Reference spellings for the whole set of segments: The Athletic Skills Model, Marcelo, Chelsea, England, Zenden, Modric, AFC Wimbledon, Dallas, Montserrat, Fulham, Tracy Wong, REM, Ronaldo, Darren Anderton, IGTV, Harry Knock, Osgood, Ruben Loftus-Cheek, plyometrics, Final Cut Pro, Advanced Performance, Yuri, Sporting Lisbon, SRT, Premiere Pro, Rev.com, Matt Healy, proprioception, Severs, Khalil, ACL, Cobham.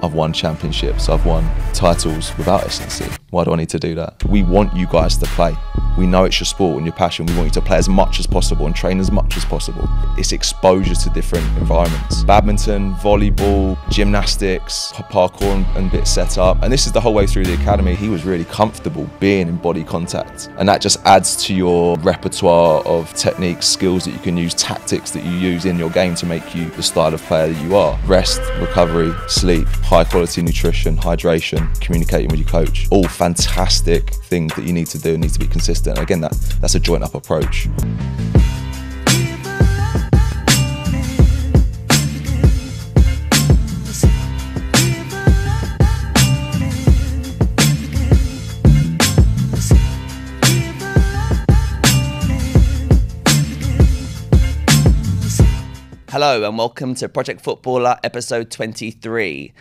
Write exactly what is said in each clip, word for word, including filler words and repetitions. I've won championships, I've won titles without S N C. Why do I need to do that? We want you guys to play. We know it's your sport and your passion. We want you to play as much as possible and train as much as possible. It's exposure to different environments. Badminton, volleyball, gymnastics, parkour and, and bit set up. And this is the whole way through the academy. He was really comfortable being in body contact. And that just adds to your repertoire of techniques, skills that you can use, tactics that you use in your game to make you the style of player that you are. Rest, recovery, sleep, high quality nutrition, hydration, communicating with your coach. All fantastic things that you need to do and need to be consistent. Again, that, that's a joint up approach. Hello and welcome to Project Footballer episode twenty-three.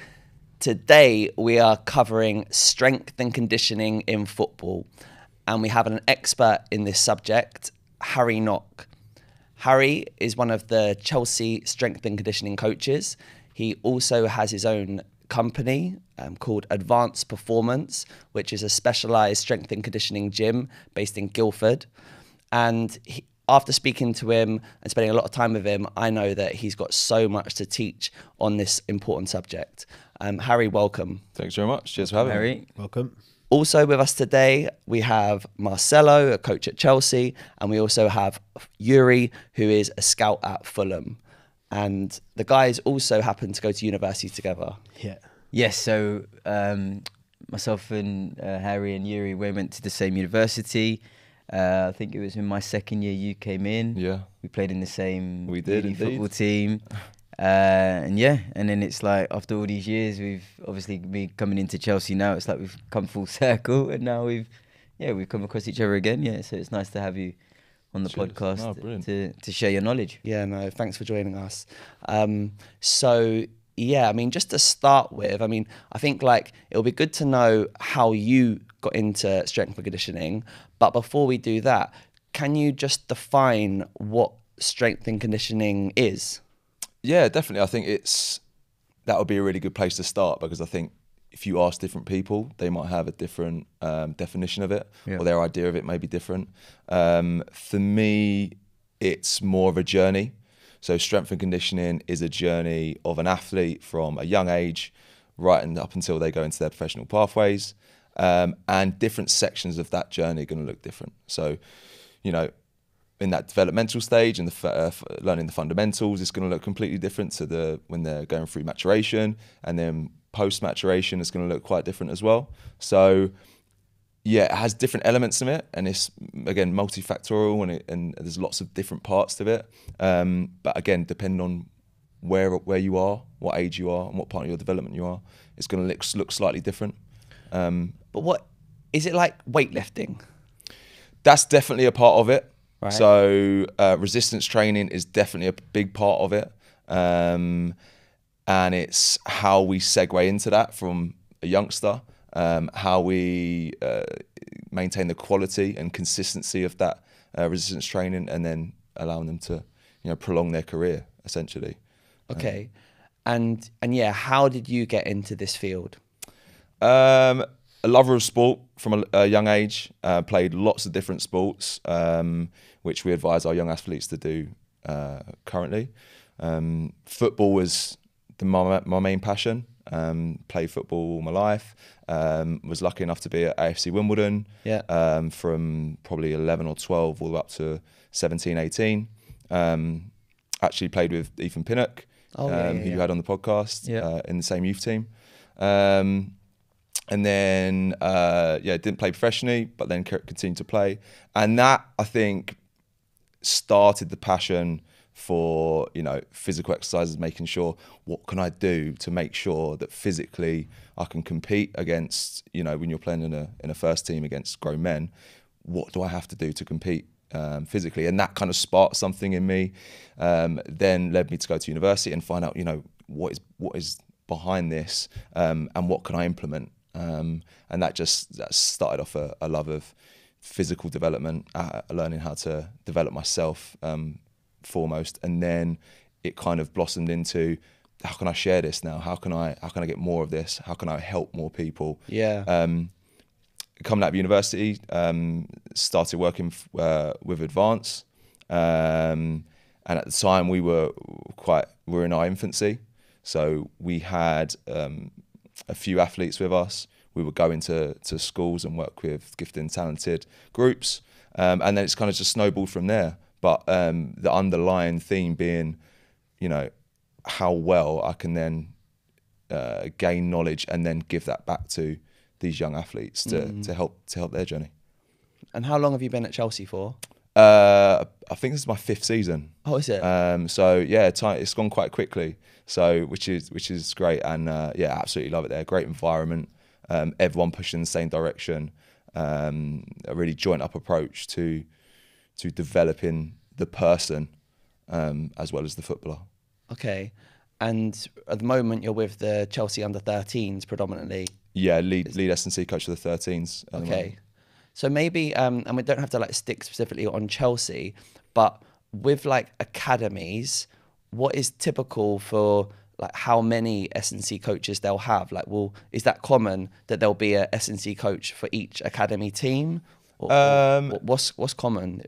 Today we are covering strength and conditioning in football, and we have an expert in this subject, Harry Knock. Harry is one of the Chelsea strength and conditioning coaches. He also has his own company um, called Advanced Performance, which is a specialised strength and conditioning gym based in Guildford. And he, after speaking to him and spending a lot of time with him, I know that he's got so much to teach on this important subject. Um, Harry, welcome. Thanks very much. Cheers for having Harry. me. Welcome. Also with us today, we have Marcelo, a coach at Chelsea, and we also have Yuri, who is a scout at Fulham. And the guys also happen to go to university together. Yeah. Yes, so um, myself and uh, Harry and Yuri, we went to the same university. Uh, I think it was in my second year you came in. Yeah. We played in the same we did, football team. Uh, and yeah, and then it's like after all these years, we've obviously been coming into Chelsea now. It's like we've come full circle and now we've, yeah, we've come across each other again. Yeah, so it's nice to have you on the Cheers. podcast oh, to, to share your knowledge. Yeah, no, thanks for joining us. Um, so... Yeah, I mean, just to start with, I mean, I think like it'll be good to know how you got into strength and conditioning. But before we do that, can you just define what strength and conditioning is? Yeah, definitely. I think it's that would be a really good place to start, because I think if you ask different people, they might have a different um, definition of it, yeah. or their idea of it may be different. Um, for me, it's more of a journey. So strength and conditioning is a journey of an athlete from a young age right and up until they go into their professional pathways. Um, and different sections of that journey are going to look different. So, you know, in that developmental stage and the, uh, learning the fundamentals, it's going to look completely different to the when they're going through maturation. And then post-maturation is going to look quite different as well. So, yeah, it has different elements in it, and it's, again, multifactorial, and, it, and there's lots of different parts to it. Um, but again, depending on where where you are, what age you are, and what part of your development you are, it's going to look, look slightly different. Um, but what, is it like weightlifting? That's definitely a part of it. Right. So uh, resistance training is definitely a big part of it. Um, and it's how we segue into that from a youngster. Um, how we uh, maintain the quality and consistency of that uh, resistance training, and then allowing them to, you know, prolong their career essentially. Okay, um, and and yeah, how did you get into this field? Um, a lover of sport from a, a young age, uh, played lots of different sports, um, which we advise our young athletes to do uh, currently. Um, football was the, my, my main passion. Um, played football all my life. Um, was lucky enough to be at A F C Wimbledon, yeah. um, from probably eleven or twelve all the way up to seventeen, eighteen. Um, actually played with Ethan Pinnock, oh, um, yeah, yeah, who yeah. you had on the podcast, yeah. uh, in the same youth team. Um, and then, uh, yeah, didn't play professionally, but then continued to play. And that, I think, started the passion for, you know, physical exercises, making sure what can I do to make sure that physically I can compete against, you know, when you're playing in a, in a first team against grown men, what do I have to do to compete um, physically? And that kind of sparked something in me, um, then led me to go to university and find out, you know, what is, what is behind this, um, and what can I implement? Um, and that just that started off a, a love of physical development, uh, learning how to develop myself, um, foremost, and then it kind of blossomed into how can I share this now? How can I how can I get more of this? How can I help more people? Yeah. Um, coming out of university, um, started working uh, with Advance, um, and at the time we were quite we were in our infancy, so we had um, a few athletes with us. We would go into to schools and work with gifted and talented groups, um, and then it's kind of just snowballed from there. But um, the underlying theme being, you know, how well I can then uh, gain knowledge and then give that back to these young athletes to, mm. to help to help their journey. And how long have you been at Chelsea for? Uh, I think this is my fifth season. Oh, is it? Um, so yeah, time, it's gone quite quickly. So which is which is great, and uh, yeah, absolutely love it there. Great environment, um, everyone pushing the same direction, um, a really joint up approach to to developing the person um, as well as the footballer. Okay, and at the moment you're with the Chelsea under thirteens predominantly. Yeah, lead lead S and C coach of the thirteens. Okay, so maybe, um, and we don't have to like stick specifically on Chelsea, but with like academies, what is typical for like how many S and C coaches they'll have? Like, well, is that common that there'll be a S and C coach for each academy team? Or, um, or what's what's common?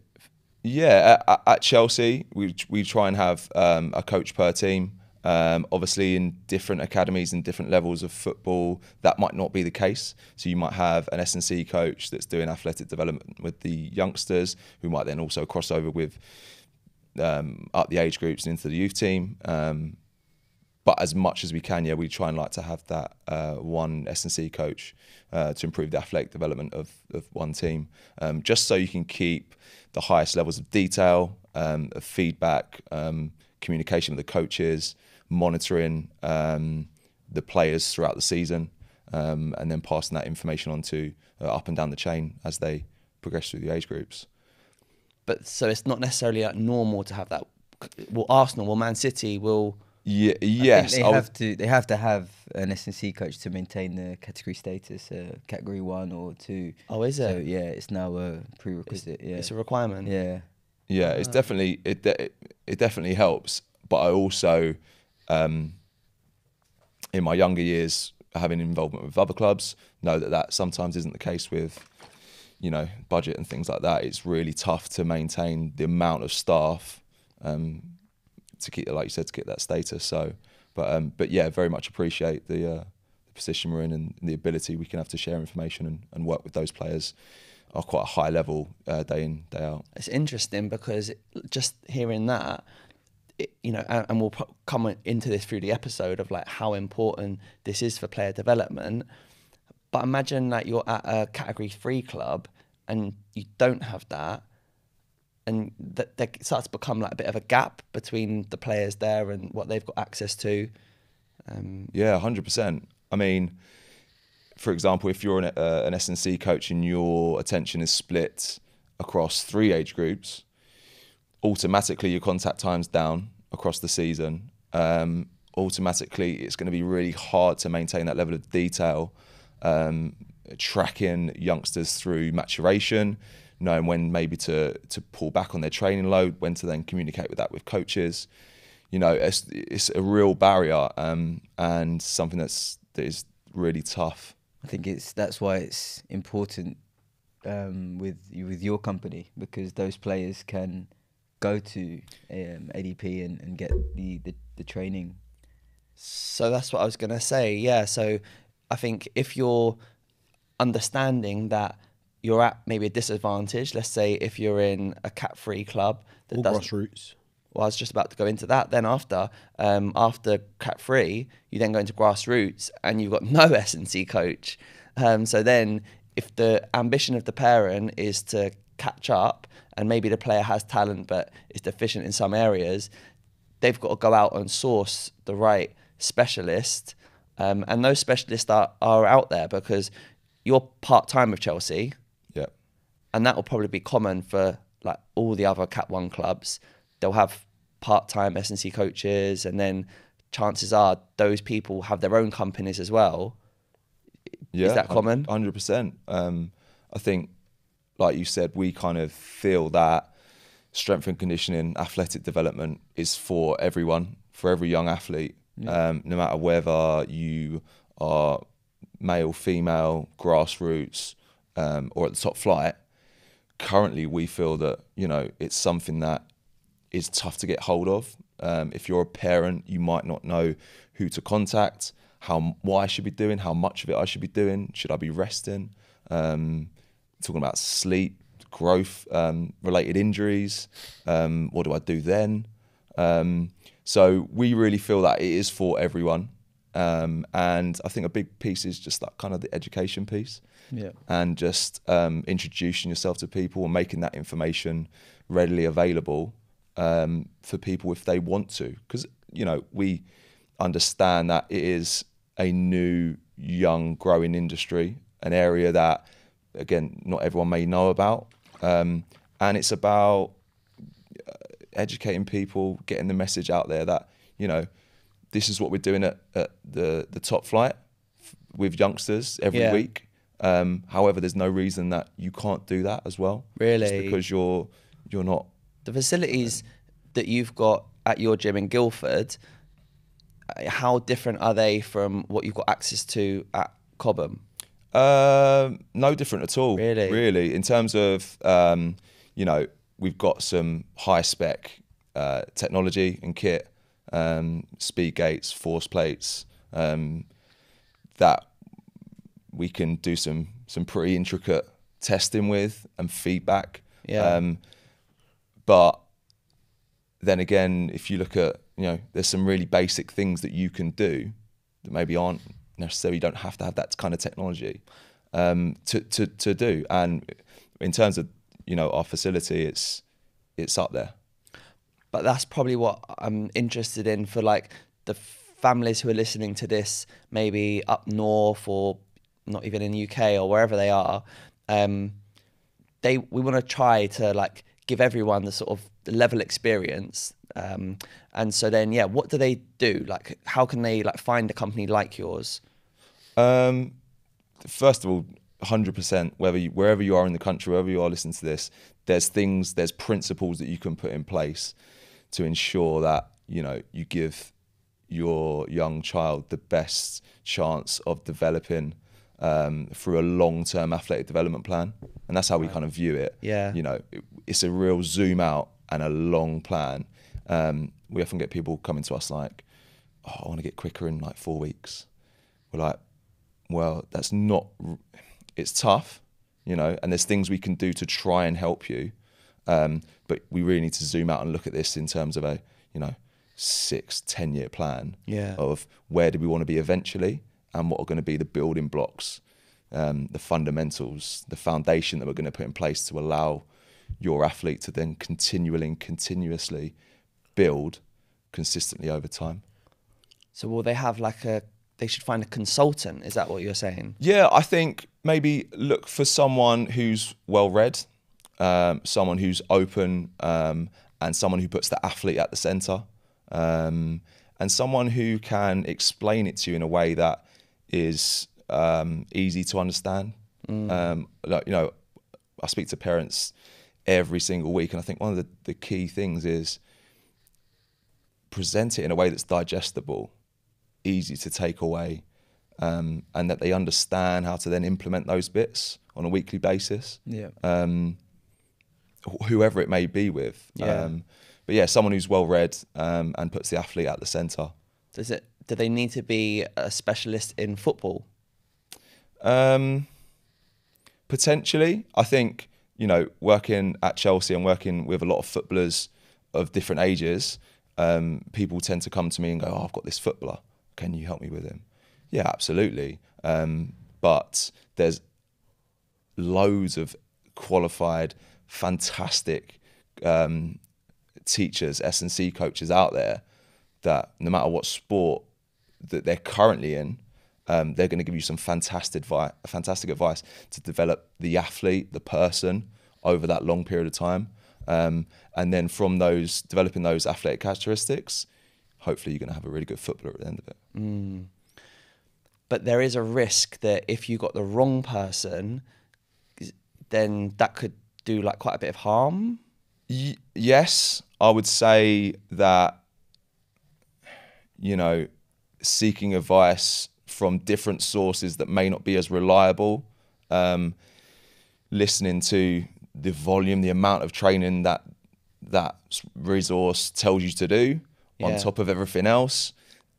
Yeah, at, at Chelsea, we we try and have um, a coach per team. Um, obviously, in different academies and different levels of football, that might not be the case. So you might have an S and C coach that's doing athletic development with the youngsters, who might then also cross over with um, up the age groups and into the youth team. Um, but as much as we can, yeah, we try and like to have that uh, one S and C coach uh, to improve the athletic development of, of one team, um, just so you can keep the highest levels of detail, um, of feedback, um, communication with the coaches, monitoring um, the players throughout the season, um, and then passing that information on to uh, up and down the chain as they progress through the age groups. But so it's not necessarily like normal to have that. Will Arsenal, will Man City, will... Yeah, yes, they have to. They have to have an S and C coach to maintain the category status, uh, category one or two. Oh, is it? So, yeah, it's now a prerequisite. It's, yeah, it's a requirement. Yeah, yeah, it's oh. definitely it, it. It definitely helps. But I also, um, in my younger years, having involvement with other clubs, know that that sometimes isn't the case with, you know, budget and things like that. It's really tough to maintain the amount of staff. Um, to keep, like you said, to get that status. So, but um, but yeah, very much appreciate the, uh, the position we're in and the ability we can have to share information and, and work with those players at quite a high level uh, day in, day out. It's interesting because just hearing that, it, you know, and, and we'll come into this through the episode of like how important this is for player development. But imagine like you're at a category three club and you don't have that. And that they start to become like a bit of a gap between the players there and what they've got access to. Um, yeah, one hundred percent. I mean, for example, if you're an, uh, an S and C coach and your attention is split across three age groups, automatically your contact time's down across the season. Um, automatically, it's going to be really hard to maintain that level of detail, um, tracking youngsters through maturation, knowing when maybe to to pull back on their training load, when to then communicate with that with coaches. You know, it's, it's a real barrier um, and something that's that is really tough. I think it's that's why it's important um, with with your company, because those players can go to um, A D P and, and get the, the the training. So that's what I was gonna say. Yeah. So I think if you're understanding that you're at maybe a disadvantage, let's say if you're in a cat-free club that doesn't... grassroots. Well, I was just about to go into that. Then after um, after cat-free, you then go into grassroots and you've got no S and C coach. Um, so then if the ambition of the parent is to catch up and maybe the player has talent but is deficient in some areas, they've got to go out and source the right specialist. Um, and those specialists are, are out there because you're part-time with Chelsea. Yeah. And that will probably be common for like all the other Cat one clubs. They'll have part-time S and C coaches, and then chances are those people have their own companies as well. Yeah, is that common? one hundred percent. Um, I think, like you said, we kind of feel that strength and conditioning, athletic development is for everyone, for every young athlete. Yeah. Um, no matter whether you are male, female, grassroots, um, or at the top flight, currently we feel that, you know, it's something that is tough to get hold of. Um, if you're a parent, you might not know who to contact, how, what I should be doing, how much of it I should be doing, should I be resting, um, talking about sleep, growth, um, related injuries, um, what do I do then? Um, so we really feel that it is for everyone. Um, and I think a big piece is just that kind of the education piece, yeah, and just um, introducing yourself to people and making that information readily available um, for people if they want to. Because, you know, we understand that it is a new, young, growing industry, an area that, again, not everyone may know about. Um, and it's about educating people, getting the message out there that, you know, this is what we're doing at, at the, the top flight with youngsters every yeah. week. Um, however, there's no reason that you can't do that as well. Really? Just because you're, you're not... The facilities um, that you've got at your gym in Guildford, how different are they from what you've got access to at Cobham? Uh, no different at all. Really? Really. In terms of, um, you know, we've got some high-spec uh, technology and kit, um speed gates, force plates, um that we can do some some pretty intricate testing with and feedback, yeah. um but then again, if you look at, you know, there's some really basic things that you can do that maybe aren't necessarily, you don't have to have that kind of technology um to to to do. And in terms of, you know, our facility, it's it's up there. But that's probably what I'm interested in for, like, the families who are listening to this, maybe up north or not even in the U K or wherever they are. Um, they we want to try to, like, give everyone the sort of level experience. Um, and so then, yeah, what do they do? Like, how can they, like, find a company like yours? Um, first of all, one hundred percent, whether you, wherever you are in the country, wherever you are listening to this, there's things, there's principles that you can put in place to ensure that, you know, you give your young child the best chance of developing um, through a long-term athletic development plan. And that's how we kind of view it. Yeah. You know, it, it's a real zoom out and a long plan. Um, we often get people coming to us like, oh, I want to get quicker in like four weeks. We're like, well, that's not, it's tough, you know, and there's things we can do to try and help you. Um, but we really need to zoom out and look at this in terms of a, you know, six, ten year plan yeah. of where do we want to be eventually and what are going to be the building blocks, um, the fundamentals, the foundation that we're going to put in place to allow your athlete to then continually and continuously build consistently over time. So will they have like a, they should find a consultant, is that what you're saying? Yeah, I think maybe look for someone who's well-read, Um, someone who's open, um, and someone who puts the athlete at the center, um, and someone who can explain it to you in a way that is um, easy to understand. Mm. Um, like, you know, I speak to parents every single week, and I think one of the, the key things is present it in a way that's digestible, easy to take away, um, and that they understand how to then implement those bits on a weekly basis. Yeah. Um, whoever it may be with, yeah. Um, but yeah, someone who's well read um, and puts the athlete at the centre. Does it? Do they need to be a specialist in football? Um, potentially, I think, you know, working at Chelsea and working with a lot of footballers of different ages, um, people tend to come to me and go, "Oh, I've got this footballer. Can you help me with him?" Yeah, absolutely. Um, but there's loads of qualified, fantastic um, teachers, S and C coaches out there that no matter what sport that they're currently in, um, they're going to give you some fantastic advice, fantastic advice to develop the athlete, the person over that long period of time. Um, and then from those, developing those athletic characteristics, hopefully you're going to have a really good footballer at the end of it. Mm. But there is a risk that if you got the wrong person, then that could do like quite a bit of harm? Y yes, I would say that, you know, seeking advice from different sources that may not be as reliable, um, listening to the volume, the amount of training that that resource tells you to do, yeah. on top of everything else,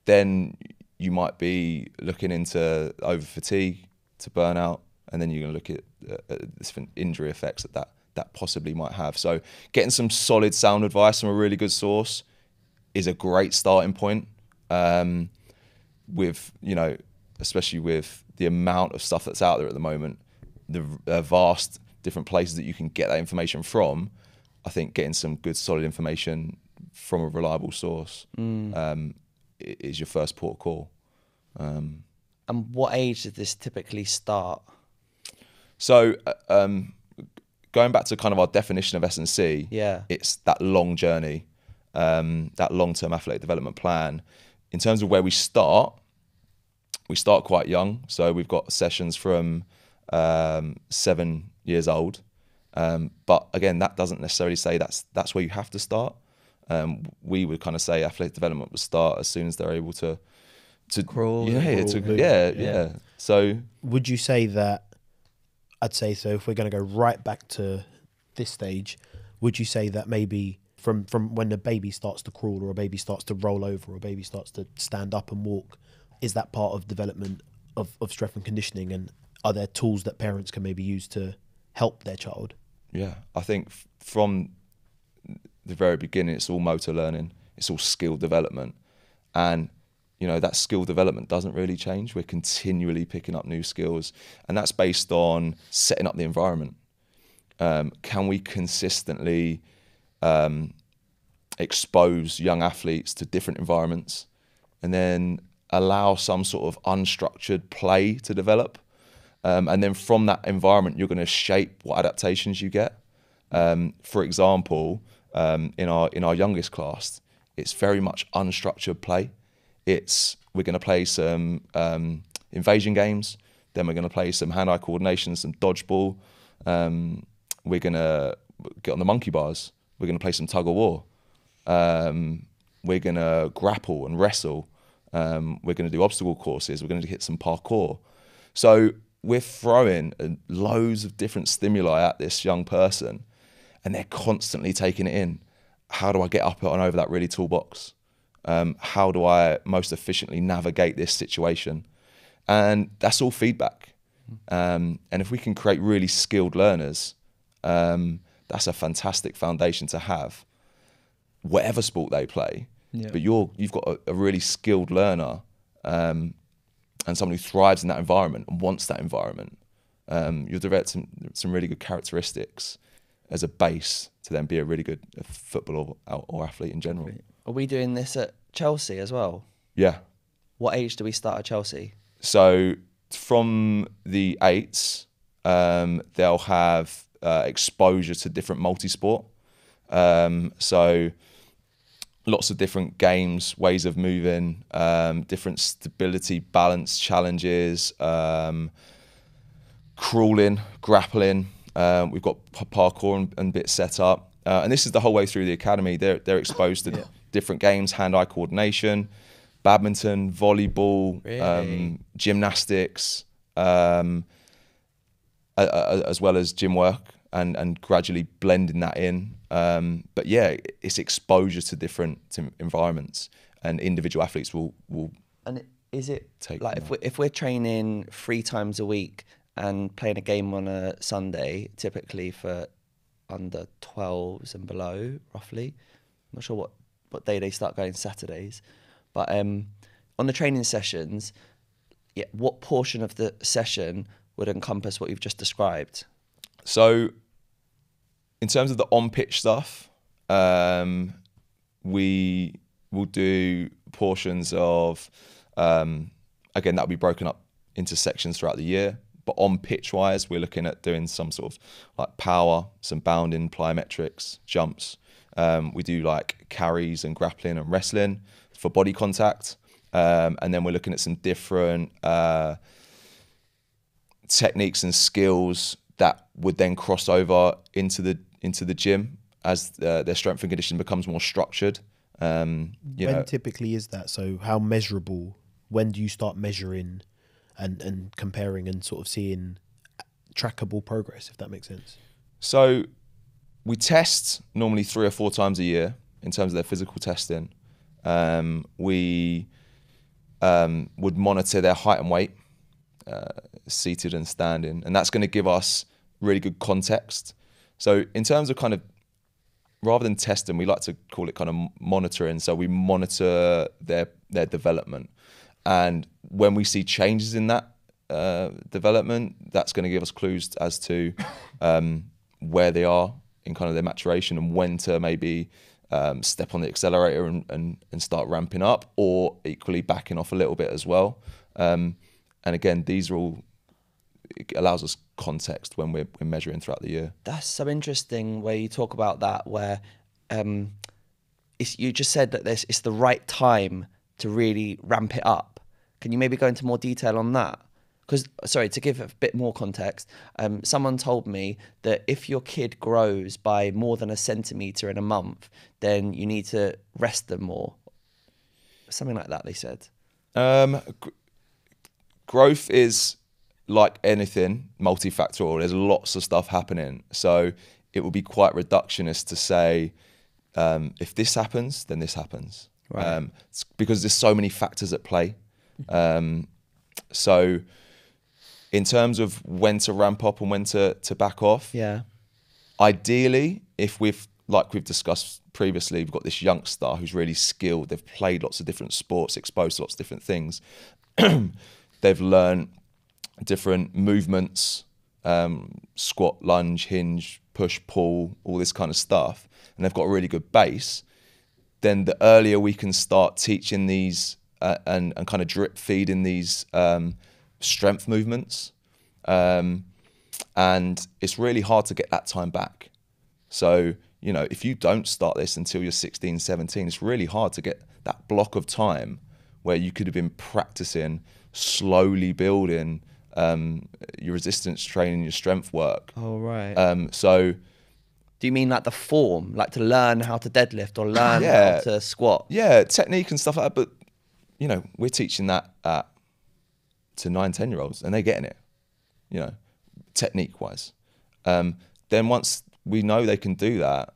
then you might be looking into over fatigue to burnout, and then you're going to look at, at different injury effects that, that that possibly might have. So getting some solid sound advice from a really good source is a great starting point. Um, with, you know, especially with the amount of stuff that's out there at the moment, the uh, vast different places that you can get that information from, I think getting some good solid information from a reliable source mm. um, is your first port of call. Um, and what age did this typically start? So um, going back to kind of our definition of S and C, yeah. it's that long journey, um, that long-term athletic development plan. In terms of where we start, we start quite young. So we've got sessions from um, seven years old. Um, but again, that doesn't necessarily say that's that's where you have to start. Um, we would kind of say athletic development would start as soon as they're able to to crawl. Yeah, crawl, to, yeah, yeah, yeah. So would you say that? I'd say so. If we're going to go right back to this stage, would you say that maybe from from when the baby starts to crawl, or a baby starts to roll over, or a baby starts to stand up and walk, is that part of development of, of strength and conditioning? And are there tools that parents can maybe use to help their child? Yeah, I think f from the very beginning, it's all motor learning. It's all skill development. And, you know, that skill development doesn't really change. We're continually picking up new skills. And that's based on setting up the environment. Um, can we consistently um, expose young athletes to different environments and then allow some sort of unstructured play to develop? Um, and then from that environment, you're going to shape what adaptations you get. Um, for example, um, in our in our youngest class, it's very much unstructured play. It's we're going to play some um, invasion games. Then we're going to play some hand-eye coordination, some dodgeball. Um, we're going to get on the monkey bars. We're going to play some tug of war. Um, we're going to grapple and wrestle. Um, we're going to do obstacle courses. We're going to hit some parkour. So we're throwing loads of different stimuli at this young person and they're constantly taking it in. How do I get up and over that really tall box? Um, how do I most efficiently navigate this situation? And that's all feedback. Um, and if we can create really skilled learners, um, that's a fantastic foundation to have, whatever sport they play. Yeah. But you're, you've got a, a really skilled learner um, and someone who thrives in that environment and wants that environment. Um, you'll develop some, some really good characteristics as a base to then be a really good footballer or, or athlete in general. Are we doing this at Chelsea as well? Yeah. What age do we start at Chelsea? So from the eights, um, they'll have uh, exposure to different multi-sport. Um, so lots of different games, ways of moving, um, different stability, balance challenges, um, crawling, grappling. Um, we've got parkour and, and bits set up. Uh, and this is the whole way through the academy. They're, they're exposed to yeah. different games, hand-eye coordination, badminton, volleyball, really? um, gymnastics, um, a, a, as well as gym work and, and gradually blending that in. Um, but yeah, it's exposure to different environments and individual athletes will, will and is it take like if we're, if we're training three times a week and playing a game on a Sunday, typically for under twelves and below, roughly, I'm not sure what, what day they start going Saturdays, but um, on the training sessions, yeah, what portion of the session would encompass what you've just described? So in terms of the on-pitch stuff, um, we will do portions of, um, again, that'll be broken up into sections throughout the year. But on pitch-wise, we're looking at doing some sort of like power, some bounding, plyometrics, jumps. Um, we do like carries and grappling and wrestling for body contact. Um, and then we're looking at some different uh, techniques and skills that would then cross over into the into the gym as uh, their strength and conditioning becomes more structured. Um, you when know. Typically is that? So how measurable when do you start measuring and, and comparing and sort of seeing trackable progress, if that makes sense? So we test normally three or four times a year in terms of their physical testing. Um, we um, would monitor their height and weight, uh, seated and standing, and that's going to give us really good context. So in terms of kind of, rather than testing, we like to call it kind of monitoring. So we monitor their their development. And when we see changes in that uh, development, that's going to give us clues as to um, where they are in kind of their maturation and when to maybe um, step on the accelerator and, and, and start ramping up, or equally backing off a little bit as well. Um, and again, these are all, it allows us context when we're, we're measuring throughout the year. That's so interesting where you talk about that, where um, it's, you just said that this, it's the right time to really ramp it up. Can you maybe go into more detail on that? Because, sorry, to give a bit more context, um, someone told me that if your kid grows by more than a centimetre in a month, then you need to rest them more. Something like that, they said. Um, gr- growth is, like anything, multifactorial. There's lots of stuff happening. So it would be quite reductionist to say, um, if this happens, then this happens. Right. Um, because there's so many factors at play. Um, so in terms of when to ramp up and when to, to back off, yeah. Ideally, if we've, like we've discussed previously, we've got this youngster who's really skilled, they've played lots of different sports, exposed to lots of different things. They've learned different movements, um, squat, lunge, hinge, push, pull, all this kind of stuff. And they've got a really good base. Then the earlier we can start teaching these uh, and, and kind of drip feeding these um, strength movements. Um, and it's really hard to get that time back. So, you know, if you don't start this until you're sixteen, seventeen, it's really hard to get that block of time where you could have been practicing, slowly building um, your resistance training, your strength work. Oh, right. Um, so... Do you mean like the form, like to learn how to deadlift or learn yeah, how to squat? Yeah, technique and stuff like that. But, you know, we're teaching that uh, to nine, ten-year-olds and they're getting it, you know, technique-wise. Um, then once we know they can do that,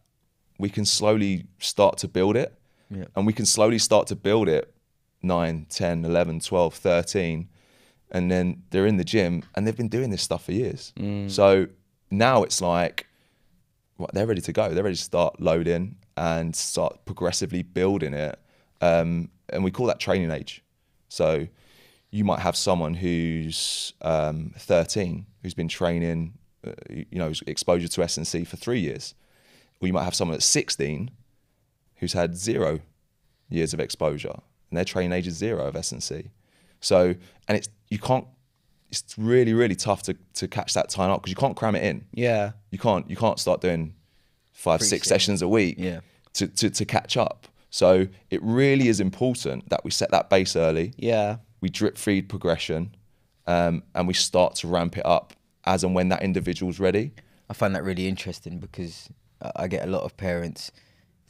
we can slowly start to build it. Yeah. And we can slowly start to build it nine, ten, eleven, twelve, thirteen. And then they're in the gym and they've been doing this stuff for years. Mm. So now it's like... Well, they're ready to go. They're ready to start loading and start progressively building it. Um, and we call that training age. So you might have someone who's um, thirteen, who's been training, uh, you know, exposure to S and C for three years. Or you might have someone at sixteen who's had zero years of exposure and their training age is zero of S and C. So, and it's, you can't, it's really, really tough to, to catch that time up because you can't cram it in. Yeah. You can't you can't start doing five, Appreciate six sessions a week yeah. to, to, to catch up. So it really is important that we set that base early. Yeah. We drip feed progression um, and we start to ramp it up as and when that individual's ready. I find that really interesting because I get a lot of parents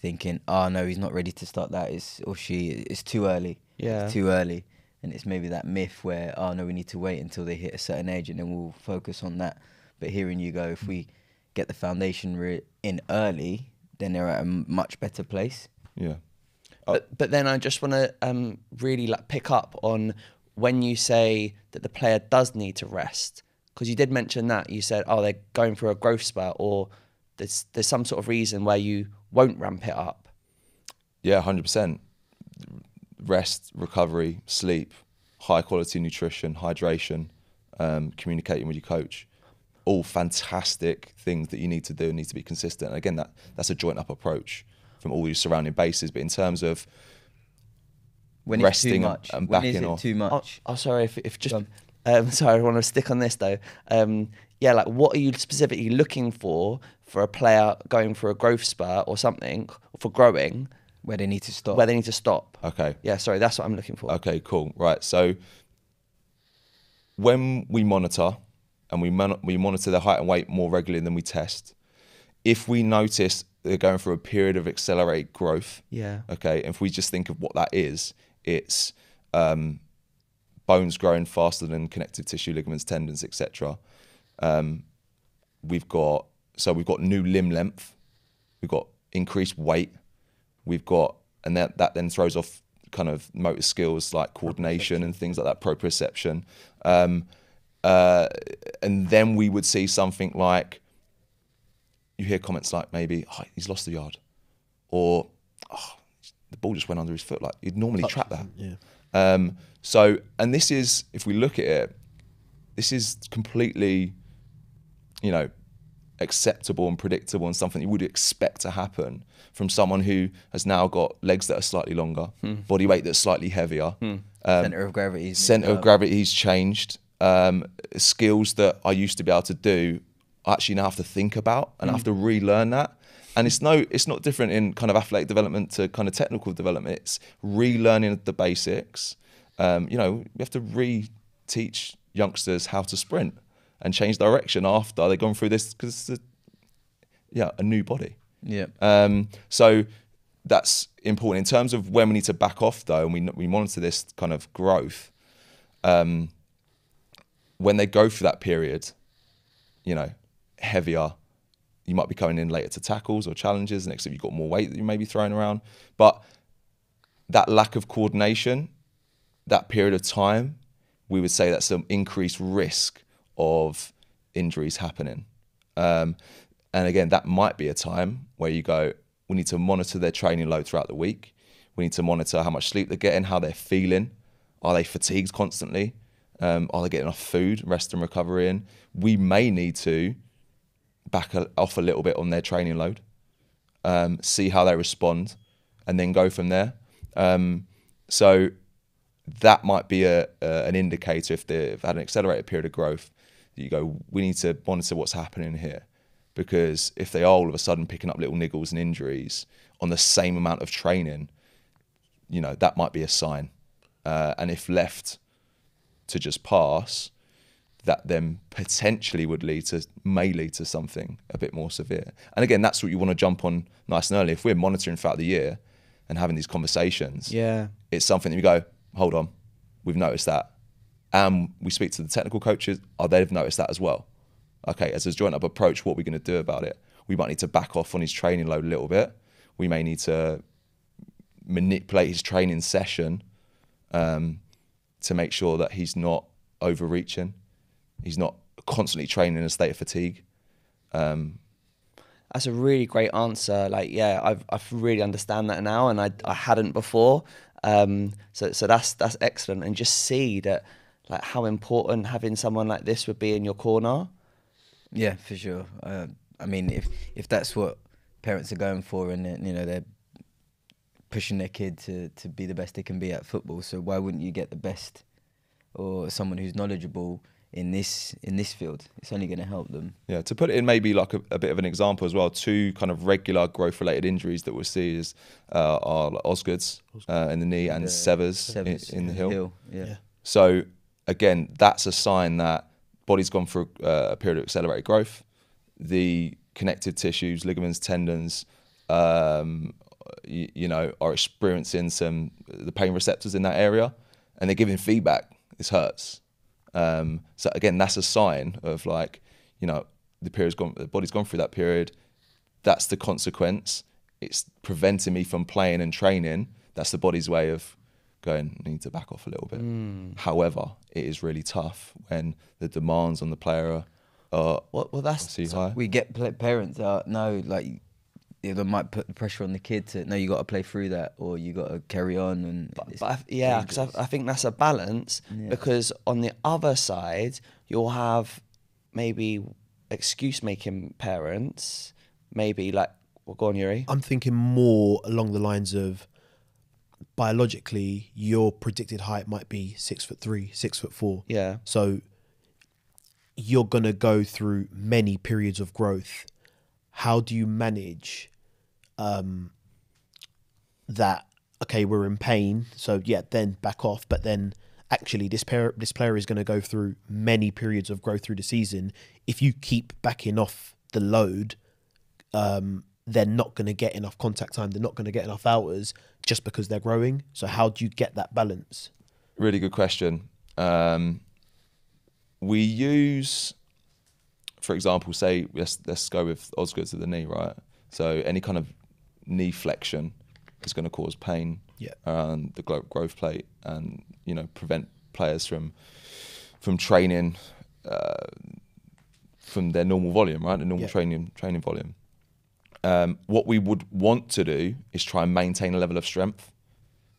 thinking, oh no, he's not ready to start that. It's, or she, it's too early. Yeah. It's too early. And it's maybe that myth where, oh no, we need to wait until they hit a certain age and then we'll focus on that. But hearing you go, if we get the foundation re- in early, then they're at a much better place. Yeah. Oh. But, but then I just want to um, really like pick up on when you say that the player does need to rest, because you did mention that. You said, oh, they're going through a growth spurt, or there's, there's some sort of reason where you won't ramp it up. Yeah, one hundred percent. Rest, recovery, sleep, high quality nutrition, hydration, um, communicating with your coach. All fantastic things that you need to do and need to be consistent. And again, that, that's a joint up approach from all your surrounding bases. But in terms of when resting and, and backing when is it off. Too much? Oh, oh sorry, if, if just, um, sorry, I want to stick on this though. Um, yeah, like what are you specifically looking for for a player going for a growth spurt or something, for growing? Where they need to stop. Where they need to stop. Okay. Yeah, sorry, that's what I'm looking for. Okay, cool. Right, so when we monitor, and we mon- we monitor their height and weight more regularly than we test, if we notice they're going through a period of accelerated growth, yeah. Okay, if we just think of what that is, it's um, bones growing faster than connective tissue, ligaments, tendons, et cetera. Um, we've got so we've got new limb length, we've got increased weight, we've got, and that that then throws off kind of motor skills like coordination and things like that, proprioception. Um, uh, and then we would see something like, you hear comments like maybe, oh, he's lost the yard, or oh, the ball just went under his foot. Like you'd normally Touch, trap that. Yeah. Um, so, and this is, if we look at it, this is completely, you know, acceptable and predictable and something you would expect to happen from someone who has now got legs that are slightly longer, mm. body weight that's slightly heavier. Mm. Um, center of gravity's Center of gravity's changed. Um, skills that I used to be able to do, I actually now have to think about and mm. I have to relearn that. And it's no, it's not different in kind of athletic development to kind of technical development. It's relearning the basics. Um, you know, we have to re-teach youngsters how to sprint and change direction after they've gone through this, because it's a, yeah, a new body. Yeah. Um, so that's important. In terms of when we need to back off though, and we, we monitor this kind of growth, um, when they go through that period, you know, heavier, you might be coming in later to tackles or challenges, and next you've got more weight that you may be throwing around. But that lack of coordination, that period of time, we would say that's some increased risk of injuries happening. Um, and again, that might be a time where you go, we need to monitor their training load throughout the week. We need to monitor how much sleep they're getting, how they're feeling. Are they fatigued constantly? Um, are they getting enough food, rest and recovery in? We may need to back a, off a little bit on their training load, um, see how they respond, and then go from there. Um, so that might be a, a, an indicator if they've had an accelerated period of growth, that you go, we need to monitor what's happening here, because if they are all of a sudden picking up little niggles and injuries on the same amount of training, you know, that might be a sign. Uh, and if left to just pass, that then potentially would lead to, may lead to something a bit more severe. And again, that's what you want to jump on nice and early. If we're monitoring throughout the year and having these conversations, yeah, it's something that we go, hold on, we've noticed that. And um, we speak to the technical coaches, oh, they've noticed that as well. Okay, as a joint up approach, what are we going to do about it? We might need to back off on his training load a little bit. We may need to manipulate his training session um, to make sure that he's not overreaching. He's not constantly training in a state of fatigue. Um, That's a really great answer. Like, yeah, I've I've really understand that now, and I I hadn't before. Um, so so that's that's excellent, and just see that like how important having someone like this would be in your corner. Yeah, for sure. Uh, I mean, if if that's what parents are going for, and you know they're pushing their kid to to be the best they can be at football, so why wouldn't you get the best or someone who's knowledgeable in this in this field? It's only going to help them. Yeah, to put it in maybe like a, a bit of an example as well, two kind of regular growth-related injuries that we'll see is uh, are like Osgood's uh, in the knee and the Severs, Severs in, in the heel. heel. Yeah. yeah. So again, that's a sign that body's gone through uh, a period of accelerated growth. The connective tissues, ligaments, tendons, um, you, you know, are experiencing some the pain receptors in that area, and they're giving feedback. This hurts. Um, so again, that's a sign of like, you know, the period's gone, the body's gone through that period. That's the consequence. It's preventing me from playing and training. That's the body's way of going, I need to back off a little bit. Mm. However, it is really tough when the demands on the player are, are well, well, that's so we get parents that no, like they might put the pressure on the kid to, no, you got to play through that, or you got to carry on. And but, but I, yeah, because I, I think that's a balance, yeah. Because on the other side, you'll have maybe excuse-making parents, maybe like, well, go on, Yuri. I'm thinking more along the lines of, biologically, your predicted height might be six foot three, six foot four. Yeah. So you're going to go through many periods of growth. How do you manage um, that? Okay, we're in pain, so yeah, then back off. But then actually this, pair, this player is going to go through many periods of growth through the season. If you keep backing off the load, um, they're not going to get enough contact time. They're not going to get enough hours just because they're growing. So how do you get that balance? Really good question. Um, we use, for example, say, let's, let's go with Osgood to the knee, right? So any kind of knee flexion is going to cause pain yeah. around the growth plate and, you know, prevent players from from training uh, from their normal volume, right? The normal yeah. training training volume. Um, what we would want to do is try and maintain a level of strength.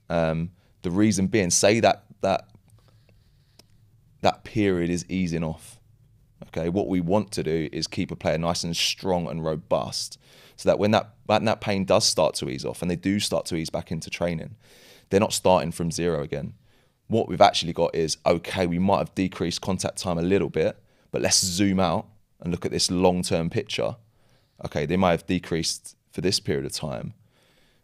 Um, the reason being, say that that that period is easing off. Okay, what we want to do is keep a player nice and strong and robust, so that when that when that pain does start to ease off and they do start to ease back into training, they're not starting from zero again. What we've actually got is, okay, we might have decreased contact time a little bit, but let's zoom out and look at this long-term picture. Okay, they might have decreased for this period of time,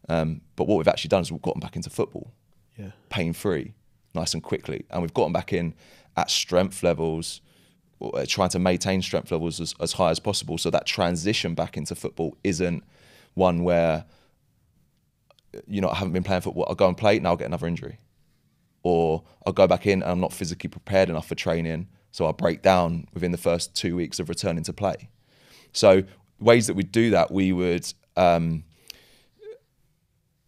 um, but what we've actually done is we've gotten back into football, yeah, pain-free, nice and quickly, and we've gotten back in at strength levels, or trying to maintain strength levels as, as high as possible, so that transition back into football isn't one where, you know, I haven't been playing football, I'll go and play, now I'll get another injury. Or I'll go back in and I'm not physically prepared enough for training, so I'll break down within the first two weeks of returning to play. So ways that we do that, we would, um,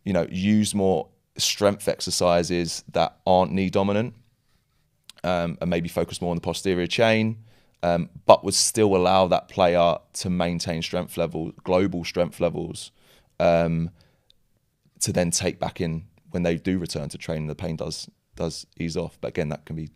you know, use more strength exercises that aren't knee dominant, um, and maybe focus more on the posterior chain, um, but would still allow that player to maintain strength levels, global strength levels, um, to then take back in when they do return to training. The pain does does ease off, but again, that can be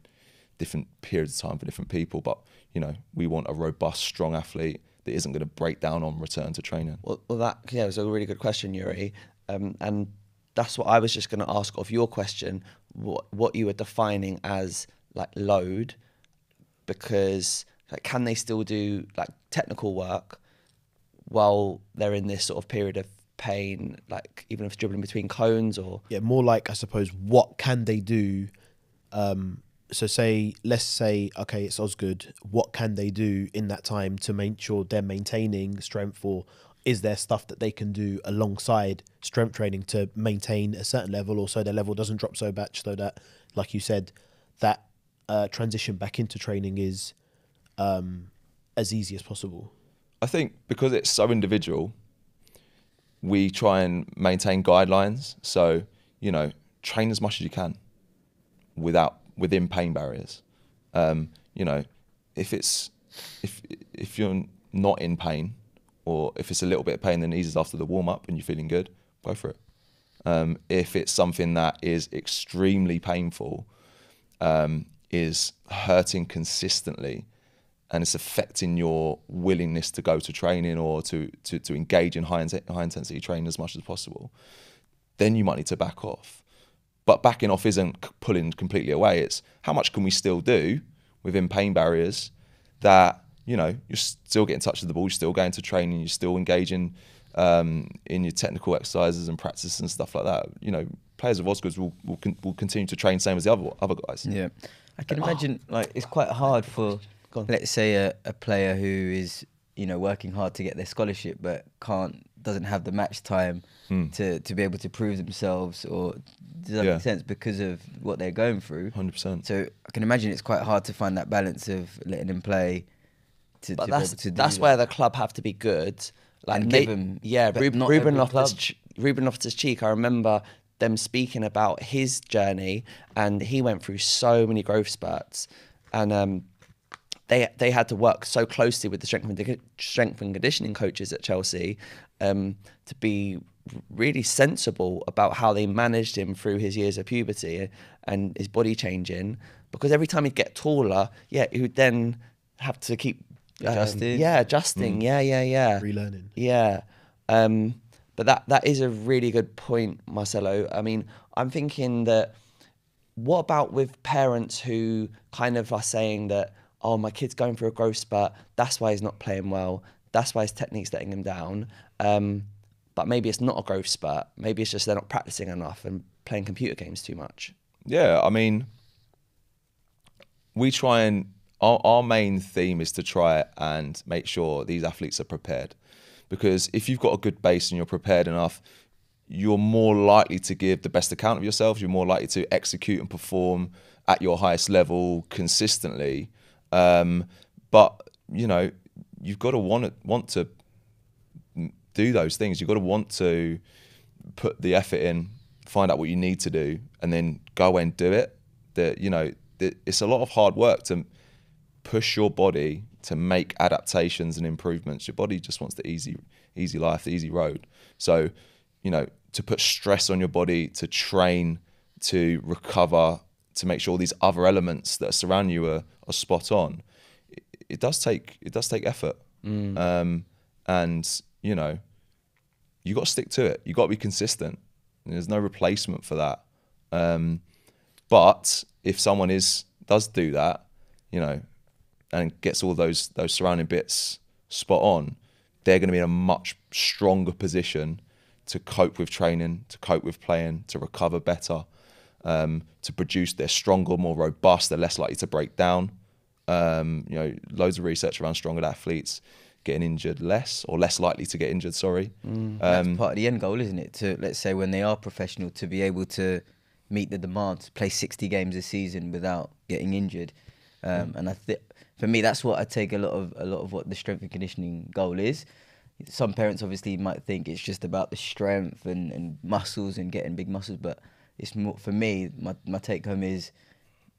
different periods of time for different people. But you know, we want a robust, strong athlete that isn't going to break down on return to training. Well, well that yeah, was a really good question, Yuri, um, and that's what I was just going to ask of your question. What what you were defining as like load, because like, can they still do like technical work while they're in this sort of period of pain, like even if it's dribbling between cones? Or yeah, more like I suppose what can they do? Um, so say, let's say, okay, it's Osgood. What can they do in that time to make sure they're maintaining strength, or is there stuff that they can do alongside strength training to maintain a certain level, or so their level doesn't drop so much, so that, like you said, that uh, transition back into training is um, as easy as possible? I think because it's so individual, we try and maintain guidelines. So, you know, train as much as you can without within pain barriers. Um, you know, if it's if if you're not in pain, or if it's a little bit of pain that eases after the warm up and you're feeling good, go for it. Um, if it's something that is extremely painful, um, is hurting consistently, and it's affecting your willingness to go to training or to to, to engage in high, in high intensity training as much as possible, then you might need to back off. But backing off isn't pulling completely away. It's how much can we still do within pain barriers that, you know, you're still getting touch with the ball, you're still going to training, you're still engaging um, in your technical exercises and practice and stuff like that. You know, players of Osgood's will, will, con will continue to train same as the other, other guys. Yeah, I can imagine oh. like it's quite hard for... Let's say a, a player who is, you know, working hard to get their scholarship, but can't, doesn't have the match time mm. to, to be able to prove themselves, or does that yeah. make sense, because of what they're going through? one hundred percent. So I can imagine it's quite hard to find that balance of letting them play. To, but to that's, to do that's that. where the club have to be good. Like and they, give them, yeah, Ruben, Ruben Loftus-Cheek, Ruben Loftus-Cheek, I remember them speaking about his journey, and he went through so many growth spurts, and um, They, they had to work so closely with the strength and, strength and conditioning coaches at Chelsea um, to be really sensible about how they managed him through his years of puberty and his body changing. Because every time he'd get taller, yeah, he would then have to keep... Um, adjusting. Yeah, adjusting. Mm. Yeah, yeah, yeah. Relearning. Yeah. Um, but that that is a really good point, Marcelo. I mean, I'm thinking that what about with parents who kind of are saying that, oh, my kid's going through a growth spurt, that's why he's not playing well, that's why his technique's letting him down. Um, but maybe it's not a growth spurt, maybe it's just they're not practicing enough and playing computer games too much. Yeah, I mean, we try and, our, our main theme is to try and make sure these athletes are prepared. Because if you've got a good base and you're prepared enough, you're more likely to give the best account of yourself. You're more likely to execute and perform at your highest level consistently. Um, but, you know, you've got to want, want to do those things. You've got to want to put the effort in, find out what you need to do, and then go and do it. The, you know, the, it's a lot of hard work to push your body to make adaptations and improvements. Your body just wants the easy, easy life, the easy road. So, you know, to put stress on your body, to train, to recover, to make sure these other elements that surround you are, are spot on. It, it does take, it does take effort. Mm. Um, and, you know, you got to stick to it. You got to be consistent. There's no replacement for that. Um, but if someone is, does do that, you know, and gets all those those surrounding bits spot on, they're going to be in a much stronger position to cope with training, to cope with playing, to recover better, um, to produce. They're stronger, more robust. They're less likely to break down. Um, you know, loads of research around stronger athletes getting injured less, or less likely to get injured. Sorry, mm, um, that's part of the end goal, isn't it? To, let's say, when they are professional, to be able to meet the demands, play sixty games a season without getting injured. Um, and I think for me, that's what I take a lot of a lot of what the strength and conditioning goal is. Some parents obviously might think it's just about the strength and, and muscles and getting big muscles, but it's more, for me, my, my take home is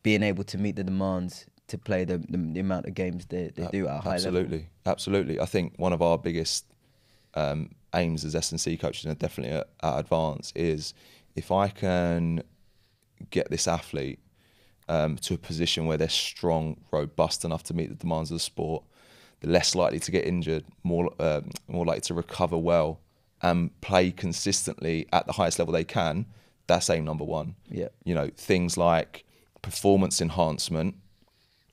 being able to meet the demands to play the, the, the amount of games they, they do at a high absolutely. level. Absolutely, absolutely. I think one of our biggest um, aims as S and C coaches, and definitely at, at Advance, is if I can get this athlete Um, to a position where they're strong, robust enough to meet the demands of the sport, they're less likely to get injured, more uh, more likely to recover well, and play consistently at the highest level they can. That's aim number one. Yeah, you know, things like performance enhancement.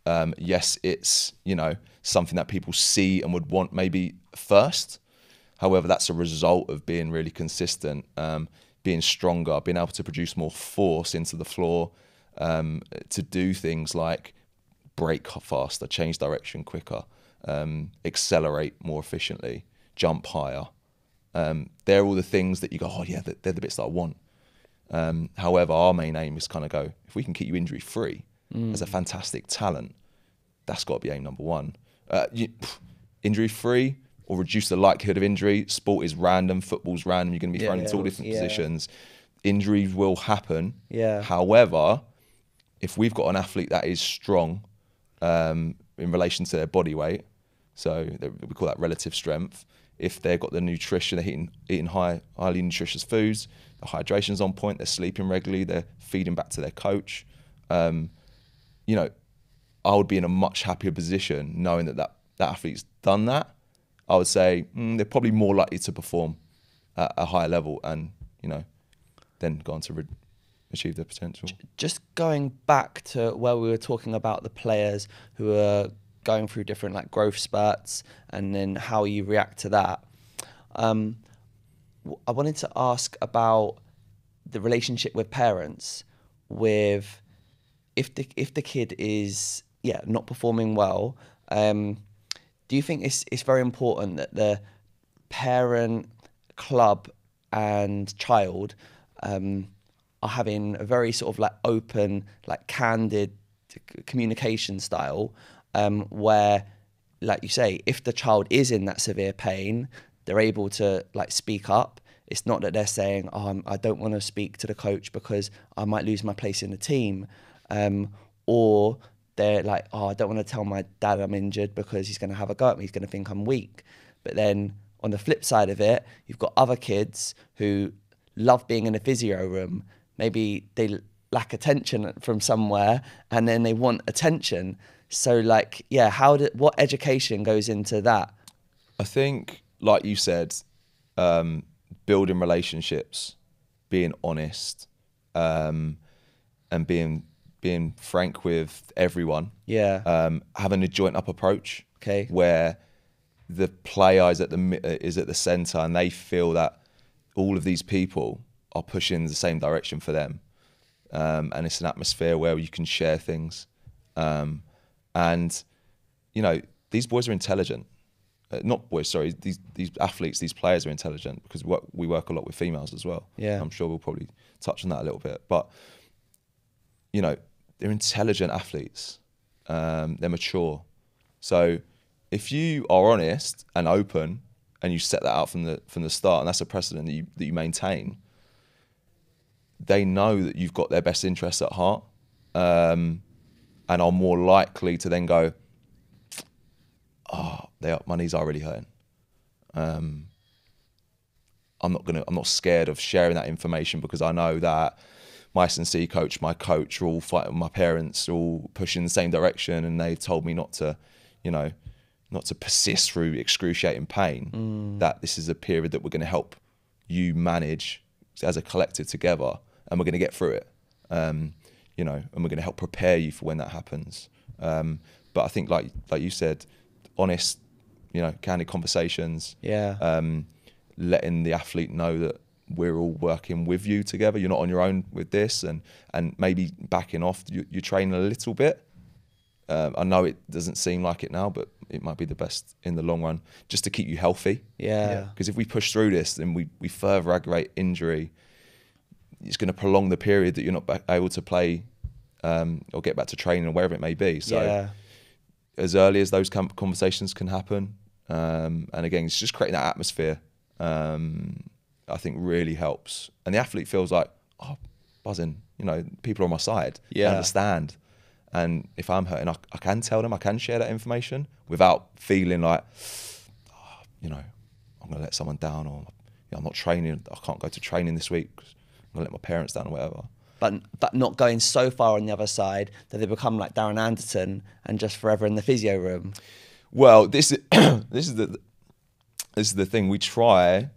Um, yes, it's, you know, something that people see and would want maybe first. However, that's a result of being really consistent, um, being stronger, being able to produce more force into the floor. Um, to do things like brake faster, change direction quicker, um, accelerate more efficiently, jump higher. Um, they're all the things that you go, oh yeah, they're the bits that I want. Um, however, our main aim is kind of go, if we can keep you injury free mm. as a fantastic talent, that's got to be aim number one. Uh, you, pff, injury free or reduce the likelihood of injury. Sport is random, football's random, you're going to be thrown yeah, into all different yeah. positions. Injuries will happen. Yeah. However, if we've got an athlete that is strong um, in relation to their body weight, so we call that relative strength, if they've got the nutrition, they're eating, eating high, highly nutritious foods, the hydration's on point, they're sleeping regularly, they're feeding back to their coach, um, you know, I would be in a much happier position knowing that that, that athlete's done that. I would say mm, they're probably more likely to perform at a higher level and, you know, then go on to... Re achieve their potential. Just going back to where we were talking about the players who are going through different like growth spurts and then how you react to that. Um, I wanted to ask about the relationship with parents, with if the, if the kid is yeah not performing well, um, do you think it's, it's very important that the parent, club and child um, are having a very sort of like open, like candid communication style um, where, like you say, if the child is in that severe pain, they're able to like speak up. It's not that they're saying, oh, I'm, I don't want to speak to the coach because I might lose my place in the team. Um, or they're like, oh, I don't want to tell my dad I'm injured because he's going to have a go at me. He's going to think I'm weak. But then on the flip side of it, you've got other kids who love being in a physio room. Maybe they lack attention from somewhere and then they want attention. So like, yeah, how did, what education goes into that? I think, like you said, um, building relationships, being honest, um, and being, being frank with everyone. Yeah. Um, having a joint up approach. Okay. Where the player is at the, is at the center and they feel that all of these people are pushing in the same direction for them. Um, and it's an atmosphere where you can share things. Um, and, you know, these boys are intelligent. uh, not boys, sorry, these these athletes, these players are intelligent, because we work, we work a lot with females as well. Yeah. I'm sure we'll probably touch on that a little bit. But, you know, they're intelligent athletes. Um, they're mature. So if you are honest and open and you set that out from the from the start, and that's a precedent that you, that you maintain, they know that you've got their best interests at heart, um, and are more likely to then go, oh, they are, my knees are really hurting. Um, I'm not gonna, I'm not scared of sharing that information, because I know that my S and C coach, my coach, are all fighting, my parents are all pushing in the same direction, and they've told me not to, you know, not to persist through excruciating pain, mm. that this is a period that we're gonna help you manage as a collective together, and we're gonna get through it. Um, you know, and we're gonna help prepare you for when that happens. Um, but I think like like you said, honest, you know, candid conversations. Yeah. Um, letting the athlete know that we're all working with you together. You're not on your own with this, and and maybe backing off your, your training a little bit. Um, I know it doesn't seem like it now, but it might be the best in the long run, just to keep you healthy. Yeah. Because yeah. if we push through this, then we, we further aggravate injury. It's going to prolong the period that you're not able to play um, or get back to training or wherever it may be. So yeah. as early as those conversations can happen, um, and again, it's just creating that atmosphere, um, I think really helps. And the athlete feels like, oh, buzzing, you know, people are on my side. Yeah. I understand. And if I'm hurting, I, I can tell them, I can share that information without feeling like, oh, you know, I'm going to let someone down, or you know, I'm not training, I can't go to training this week because I'm going to let my parents down or whatever. But, but not going so far on the other side that they become like Darren Anderton and just forever in the physio room. Well, this is, this is, the, this is the thing. We try,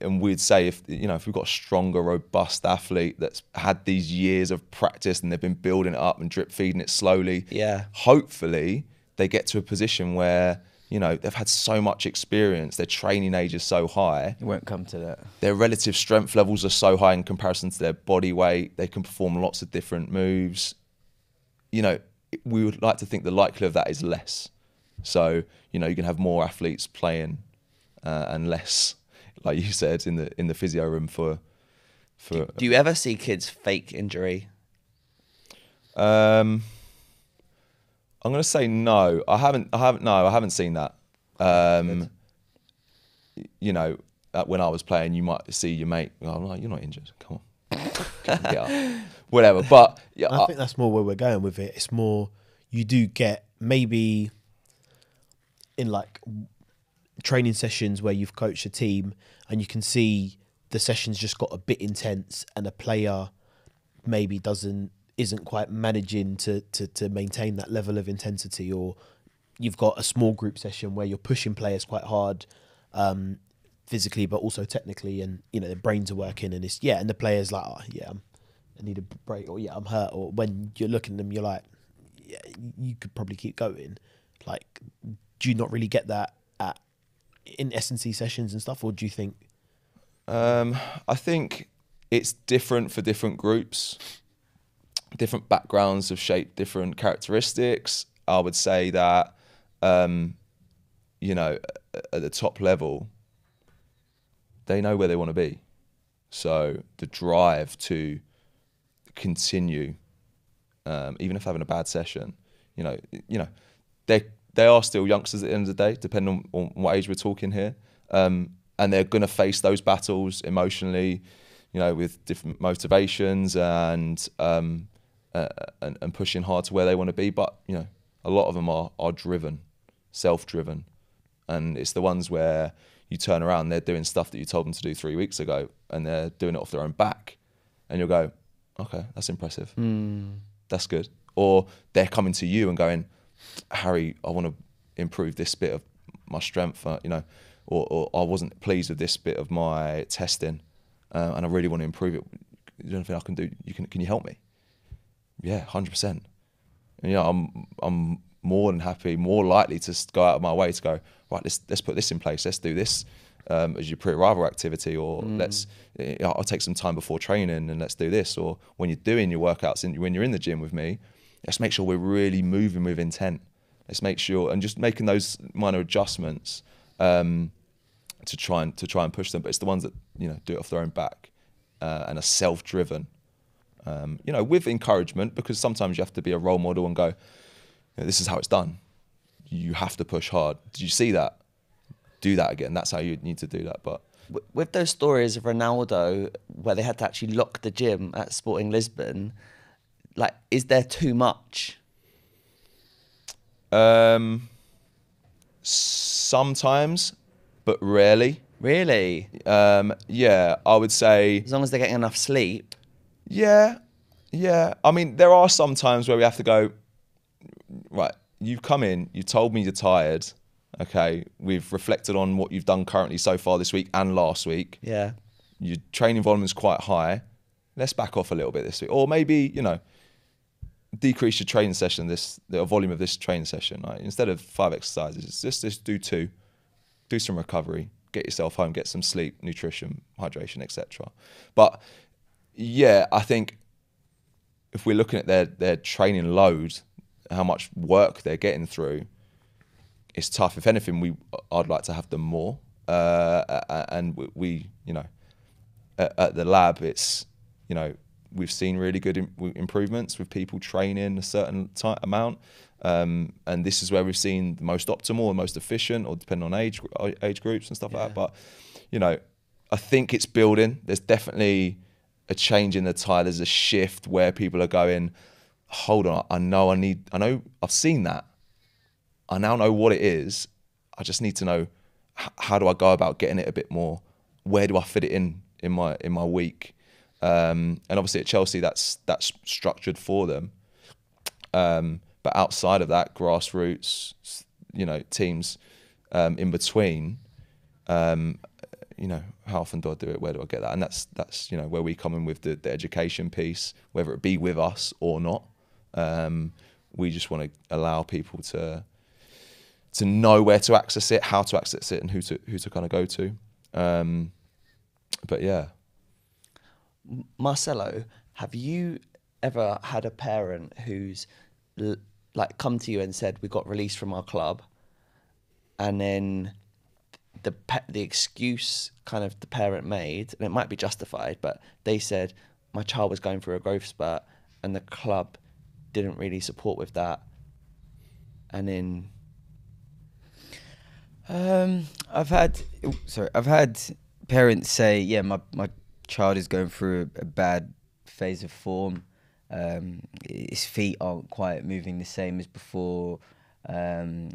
and we'd say, if you know, if we've got a stronger, robust athlete that's had these years of practice and they've been building it up and drip feeding it slowly, yeah. hopefully they get to a position where, you know, they've had so much experience, their training age is so high. It won't come to that. Their relative strength levels are so high in comparison to their body weight. They can perform lots of different moves. You know, we would like to think the likelihood of that is less. So, you know, you can have more athletes playing uh, and less, like you said, in the in the physio room for for. Do you ever see kids fake injury? Um, I'm gonna say no. I haven't. I haven't. No, I haven't seen that. Um, you know, when I was playing, you might see your mate. I'm like, you're not injured. Come on, get up. Whatever. But yeah, I think that's more where we're going with it. It's more you do get maybe in like training sessions where you've coached a team and you can see the session's just got a bit intense and a player maybe doesn't isn't quite managing to, to to maintain that level of intensity, or you've got a small group session where you're pushing players quite hard um, physically but also technically, and you know their brains are working, and it's yeah and the player's like, oh, yeah I'm, I need a break, or yeah I'm hurt, or when you're looking at them you're like, yeah, you could probably keep going. Like, do you not really get that at in S and C sessions and stuff, or do you think? Um, I think it's different for different groups. Different backgrounds have shaped different characteristics. I would say that, um, you know, at the top level, they know where they want to be. So the drive to continue, um, even if having a bad session, you know, you know, they're They are still youngsters at the end of the day, depending on, on what age we're talking here. Um, and they're going to face those battles emotionally, you know, with different motivations and, um, uh, and and pushing hard to where they want to be. But, you know, a lot of them are, are driven, self-driven. And it's the ones where you turn around, they're doing stuff that you told them to do three weeks ago, and they're doing it off their own back. And you'll go, okay, that's impressive. Mm. That's good. Or they're coming to you and going, Harry, I want to improve this bit of my strength, uh, you know, or, or I wasn't pleased with this bit of my testing, uh, and I really want to improve it. Is there anything I can do? You can, can you help me? Yeah, one hundred percent. And you know, I'm I'm more than happy, more likely to go out of my way to go, right, let's let's put this in place. Let's do this um, as your pre-arrival activity, or mm. let's, you know, I'll take some time before training and let's do this. Or when you're doing your workouts, in, when you're in the gym with me, let's make sure we're really moving with intent. Let's make sure, and just making those minor adjustments um, to try and to try and push them. But it's the ones that, you know, do it off their own back uh, and are self-driven. Um, you know, with encouragement, because sometimes you have to be a role model and go, this is how it's done. You have to push hard. Did you see that? Do that again. That's how you need to do that. But with those stories of Ronaldo, where they had to actually lock the gym at Sporting Lisbon, like, is there too much? Um, sometimes, but rarely. Really? Um, yeah, I would say... As long as they're getting enough sleep. Yeah, yeah. I mean, there are some times where we have to go, right, you've come in, you told me you're tired, okay, we've reflected on what you've done currently so far this week and last week. Yeah. Your training volume is quite high. Let's back off a little bit this week. Or maybe, you know, decrease your training session, this the volume of this training session. Right? Instead of five exercises, it's just, just do two, do some recovery, get yourself home, get some sleep, nutrition, hydration, et cetera. But yeah, I think if we're looking at their, their training load, how much work they're getting through, it's tough. If anything, we I'd like to have them more. Uh, and we, you know, at, at the lab, it's, you know, we've seen really good improvements with people training a certain type amount, um, and this is where we've seen the most optimal and most efficient, or depending on age age groups and stuff yeah. like that. But you know, I think it's building. There's definitely a change in the tide. There's a shift where people are going, hold on, I know I need, I know I've seen that. I now know what it is. I just need to know, how do I go about getting it a bit more? Where do I fit it in in my in my week? Um, and obviously at Chelsea, that's that's structured for them. Um, but outside of that, grassroots, you know, teams um, in between, um, you know, how often do I do it? Where do I get that? And that's that's you know where we come in with the, the education piece, whether it be with us or not. Um, we just want to allow people to. to know where to access it, how to access it, and who to who to kind of go to. Um, but yeah. Marcelo, have you ever had a parent who's l like come to you and said, we got released from our club, and then the pe the excuse kind of the parent made, and it might be justified, but they said, my child was going through a growth spurt and the club didn't really support with that, and then... Um, I've had, sorry, I've had parents say, yeah, my, my child is going through a, a bad phase of form. Um, his feet aren't quite moving the same as before. Um,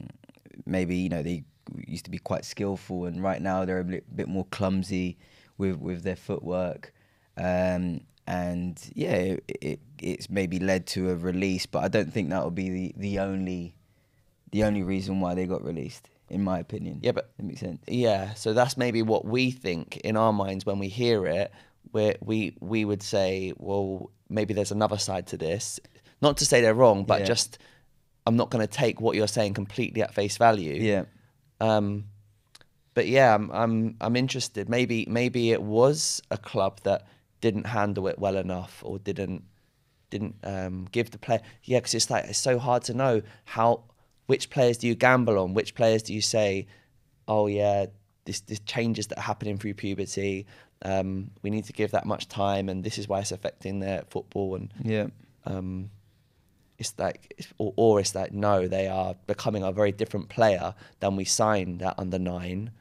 maybe, you know, they used to be quite skillful, and right now they're a bit, bit more clumsy with, with their footwork. Um, and yeah, it, it, it's maybe led to a release, but I don't think that will be the, the only, the only reason why they got released. In my opinion. Yeah, but that makes sense. Yeah, so that's maybe what we think in our minds when we hear it, where we we would say, well, maybe there's another side to this. Not to say they're wrong, but yeah. just I'm not going to take what you're saying completely at face value. Yeah. Um, but yeah, I'm I'm I'm interested. Maybe maybe it was a club that didn't handle it well enough, or didn't didn't um, give the player. Yeah, because it's like it's so hard to know how. Which players do you gamble on? Which players do you say, oh yeah, this, this changes that are happening through puberty, um, we need to give that much time, and this is why it's affecting their football. And yeah, um, it's like, it's, or, or it's like, no, they are becoming a very different player than we signed at under nine,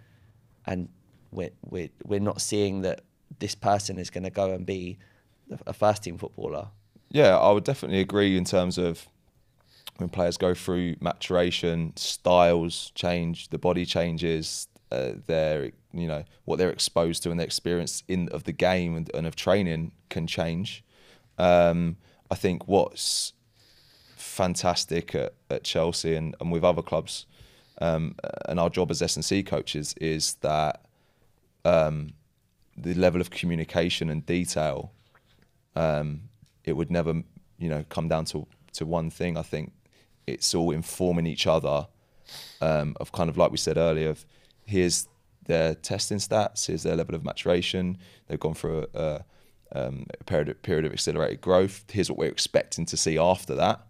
and we're, we're, we're not seeing that this person is going to go and be a first team footballer. Yeah, I would definitely agree in terms of when players go through maturation, styles change, the body changes, uh, their you know what they're exposed to and their experience in of the game and, and of training can change. Um, I think what's fantastic at, at Chelsea and, and with other clubs, um, and our job as S and C coaches is that um, the level of communication and detail, um, it would never you know come down to to one thing. I think it's all informing each other, um, of kind of like we said earlier, of here's their testing stats, here's their level of maturation, they've gone through a, a, um, a period, of, period of accelerated growth, here's what we're expecting to see after that,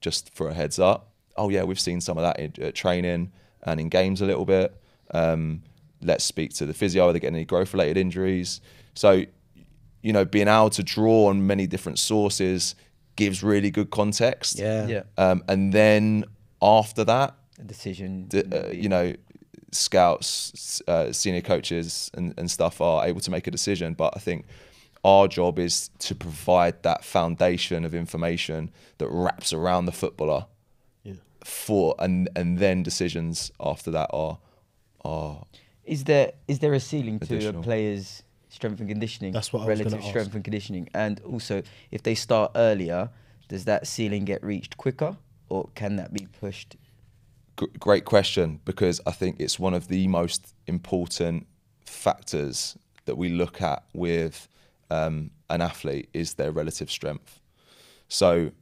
just for a heads up. Oh yeah, we've seen some of that in uh, training and in games a little bit, Um, let's speak to the physio. Are they getting any growth-related injuries? So, you know, being able to draw on many different sources gives really good context. Yeah. yeah. Um, and then after that, a decision. The, uh, you know, scouts, uh, senior coaches, and, and stuff are able to make a decision. But I think our job is to provide that foundation of information that wraps around the footballer. Yeah. For and and then decisions after that are are. Is there is there a ceiling additional. to a player's strength and conditioning? That's what I relative was gonna strength ask. and conditioning, and also if they start earlier, does that ceiling get reached quicker, or can that be pushed? G great question, because I think it's one of the most important factors that we look at with um, an athlete is their relative strength. So,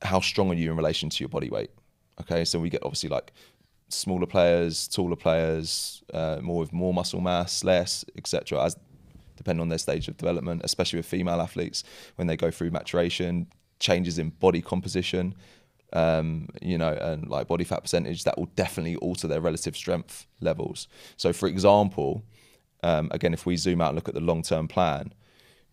how strong are you in relation to your body weight? Okay, so we get obviously like smaller players, taller players, uh, more with more muscle mass, less, et cetera. As depending on their stage of development, especially with female athletes when they go through maturation, changes in body composition. Um, you know, and like body fat percentage, that will definitely alter their relative strength levels. So for example, um, again, if we zoom out and look at the long-term plan,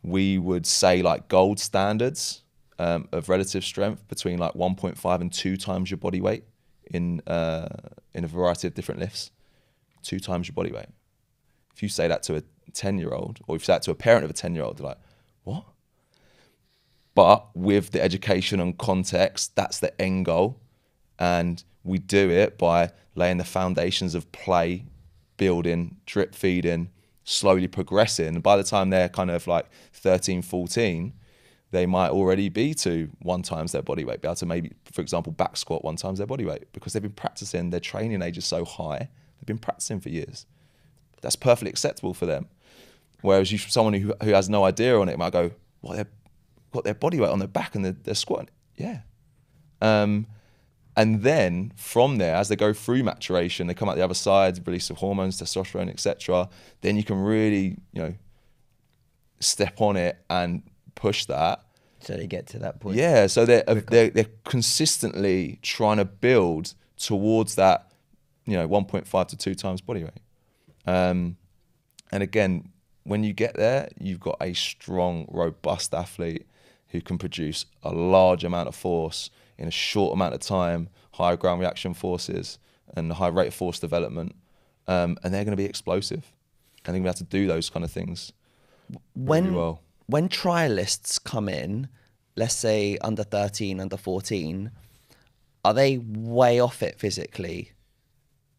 we would say like gold standards um, of relative strength between like one point five and two times your body weight in, uh, in a variety of different lifts, two times your body weight. If you say that to a ten-year-old, or if you say that to a parent of a ten-year-old, they're like, what? But with the education and context, that's the end goal. And we do it by laying the foundations of play, building, drip feeding, slowly progressing. And by the time they're kind of like thirteen, fourteen, they might already be to one times their body weight, be able to maybe, for example, back squat one times their body weight, because they've been practicing, their training age is so high, they've been practicing for years. That's perfectly acceptable for them. Whereas you, someone who, who has no idea on it might go, well, they're got their body weight on their back and they're, they're squatting. Yeah. Um, and then from there, as they go through maturation, they come out the other side, release of hormones, testosterone, et cetera. Then you can really, you know, step on it and push that. So they get to that point. Yeah, so they're, they're, they're consistently trying to build towards that, you know, one point five to two times body weight. Um, and again, when you get there, you've got a strong, robust athlete who can produce a large amount of force in a short amount of time, high ground reaction forces and high rate of force development. Um, and they're going to be explosive. I think we have to do those kind of things when, really well. When trialists come in, let's say under thirteen, under fourteen, are they way off it physically?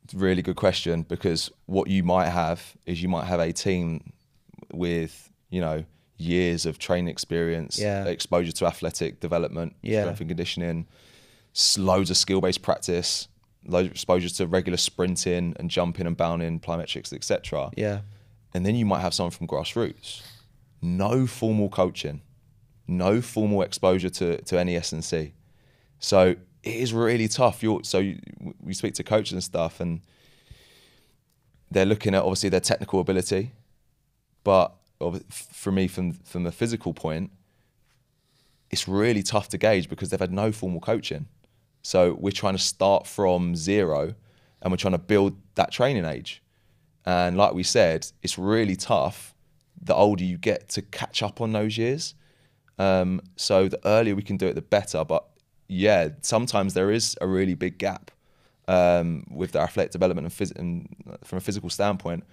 It's a really good question, because what you might have is you might have a team with, you know, years of training experience, yeah. exposure to athletic development, yeah. strength and conditioning, loads of skill-based practice, loads of exposure to regular sprinting and jumping and bounding, plyometrics, et cetera. Yeah. And then you might have someone from grassroots. No formal coaching, no formal exposure to, to any S and C. So it is really tough. You're, so you, we speak to coaches and stuff, and they're looking at obviously their technical ability. But for me, from from the physical point, it's really tough to gauge because they've had no formal coaching. So we're trying to start from zero, and we're trying to build that training age. And like we said, it's really tough the older you get to catch up on those years. Um, so the earlier we can do it, the better. But yeah, sometimes there is a really big gap um, with the athletic development and, phys and from a physical standpoint.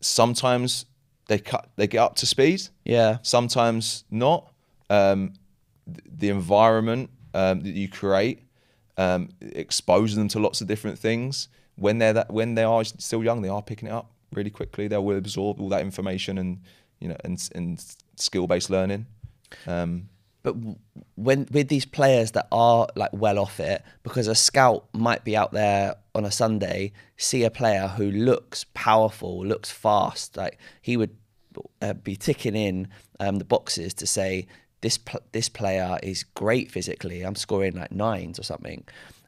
Sometimes they cut, they get up to speed. Yeah. Sometimes not. Um, th the environment um, that you create um, exposes them to lots of different things. When they're that, when they are still young, they are picking it up really quickly. They will absorb all that information and you know and and skill-based learning. Um, but when with these players that are like well off it, because a scout might be out there on a Sunday, see a player who looks powerful, looks fast, like he would uh, be ticking in um, the boxes to say, this pl this player is great physically, I'm scoring like nines or something.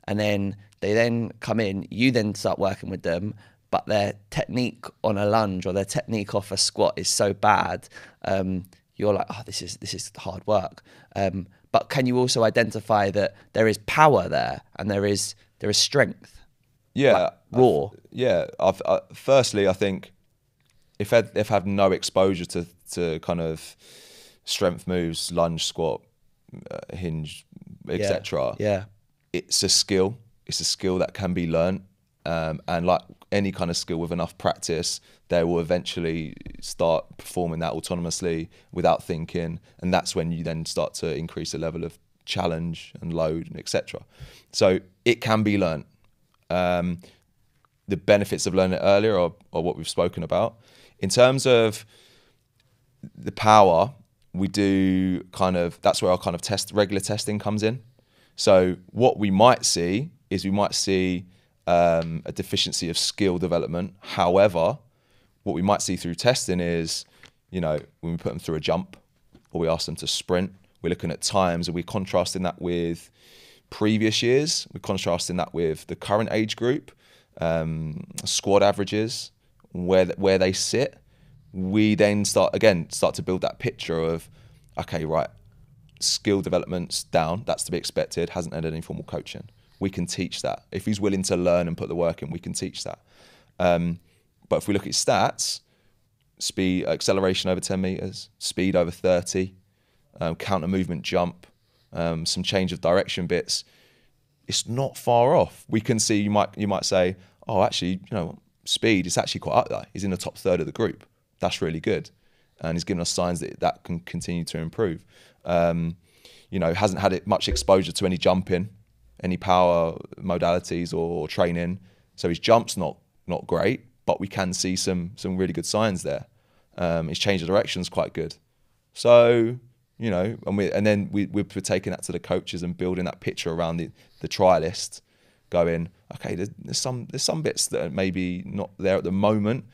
And then they then come in, you then start working with them, but their technique on a lunge or their technique off a squat is so bad, um, you're like, oh, this is, this is hard work. Um, but can you also identify that there is power there and there is, there is strength? Yeah, like, raw. I, yeah. I've, I, firstly, I think if I've, if I've no exposure to to kind of strength moves, lunge, squat, uh, hinge, et cetera. Yeah. yeah. It's a skill. It's a skill that can be learned, um, and like any kind of skill, with enough practice, they will eventually start performing that autonomously without thinking, and that's when you then start to increase the level of challenge and load and et cetera. So it can be learned. Um, the benefits of learning it earlier are, are what we've spoken about. In terms of the power, we do kind of, that's where our kind of test, regular testing comes in. So what we might see is we might see um, a deficiency of skill development. However, what we might see through testing is, you know, when we put them through a jump or we ask them to sprint, we're looking at times and we're contrasting that with previous years. We're contrasting that with the current age group, um, squad averages, where where they sit. We then start, again, start to build that picture of, okay, right, skill development's down. That's to be expected. Hasn't had any formal coaching. We can teach that. If he's willing to learn and put the work in, we can teach that. Um, but if we look at stats, speed, acceleration over ten meters, speed over thirty, um, counter movement jump, um, some change of direction bits, it's not far off. We can see, you might, you might say, oh, actually, you know, speed is actually quite up there. He's in the top third of the group. That's really good, and he's given us signs that that can continue to improve. Um, you know, hasn't had it much exposure to any jumping, any power modalities or training, so his jump's not not great, but we can see some some really good signs there. Um, his change of direction's quite good, so you know, and we and then we we're taking that to the coaches and building that picture around the the trialist, going, okay, there's, there's some there's some bits that are maybe not there at the moment,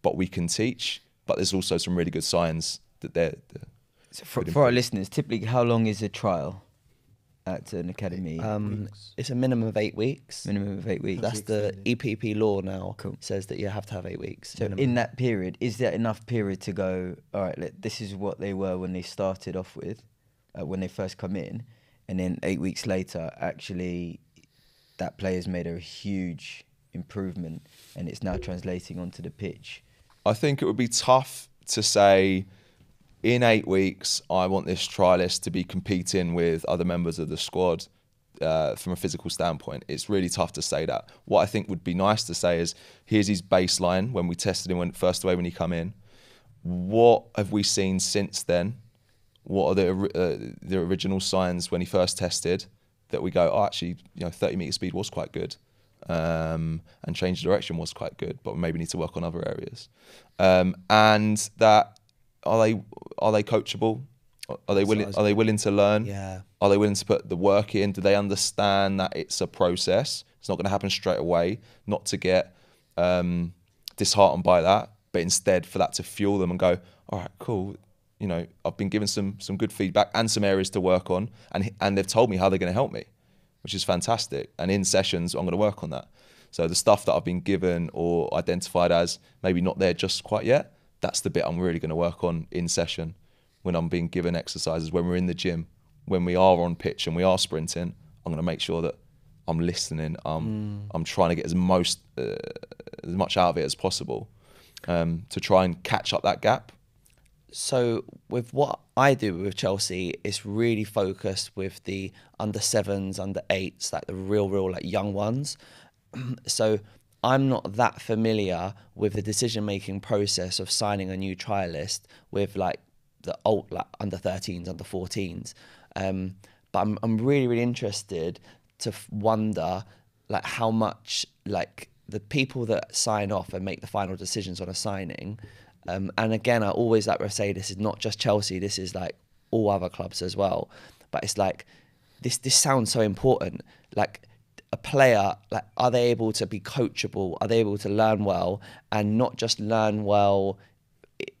but we can teach. But there's also some really good signs that they're... they're so for, for our listeners, typically how long is a trial at an academy? Um, it's a minimum of eight weeks. Minimum of eight weeks. That's, That's the E P P law now. Cool. Says that you have to have eight weeks. So minimum. In that period, is there enough period to go, all right, let, this is what they were when they started off with, uh, when they first come in, and then eight weeks later, actually, that player's made a huge improvement and it's now translating onto the pitch? I think it would be tough to say, in eight weeks, I want this trialist to be competing with other members of the squad uh, from a physical standpoint. It's really tough to say that. What I think would be nice to say is, here's his baseline when we tested him when, first away when he come in. What have we seen since then? What are the, uh, the original signs when he first tested that we go, oh, actually, you know, thirty metre speed was quite good. Um, and change of direction was quite good, but maybe need to work on other areas. Um, and that, are they are they coachable? Are they willing? Are they willing to learn? Yeah. Are they willing to put the work in? Do they understand that it's a process? It's not going to happen straight away. Not to get um, disheartened by that, but instead for that to fuel them and go, all right, cool. You know, I've been given some some good feedback and some areas to work on, and and they've told me how they're going to help me, which is fantastic. And in sessions, I'm going to work on that. So the stuff that I've been given or identified as maybe not there just quite yet, that's the bit I'm really going to work on in session, when I'm being given exercises, when we're in the gym, when we are on pitch and we are sprinting. I'm going to make sure that I'm listening. I'm, mm. I'm trying to get as, most, uh, as much out of it as possible um, to try and catch up that gap. So with what I do with Chelsea, it's really focused with the under sevens, under eights, like the real, real like young ones. So I'm not that familiar with the decision-making process of signing a new trialist with like the old, like under thirteens, under fourteens. Um, but I'm, I'm really, really interested to wonder like how much like the people that sign off and make the final decisions on a signing. Um, and again, I always like to say this is not just Chelsea, this is like all other clubs as well. But it's like, this this sounds so important. Like a player, like are they able to be coachable? Are they able to learn well? And not just learn well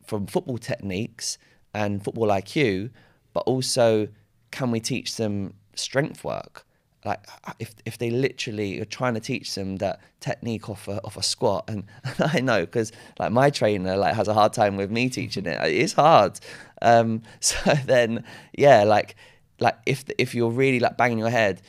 from football techniques and football I Q, but also can we teach them strength work? Like if if they literally are trying to teach them that technique off a, off a squat, and, and I know because like my trainer like has a hard time with me teaching it. It is hard. Um, so then yeah, like like if if you're really like banging your head,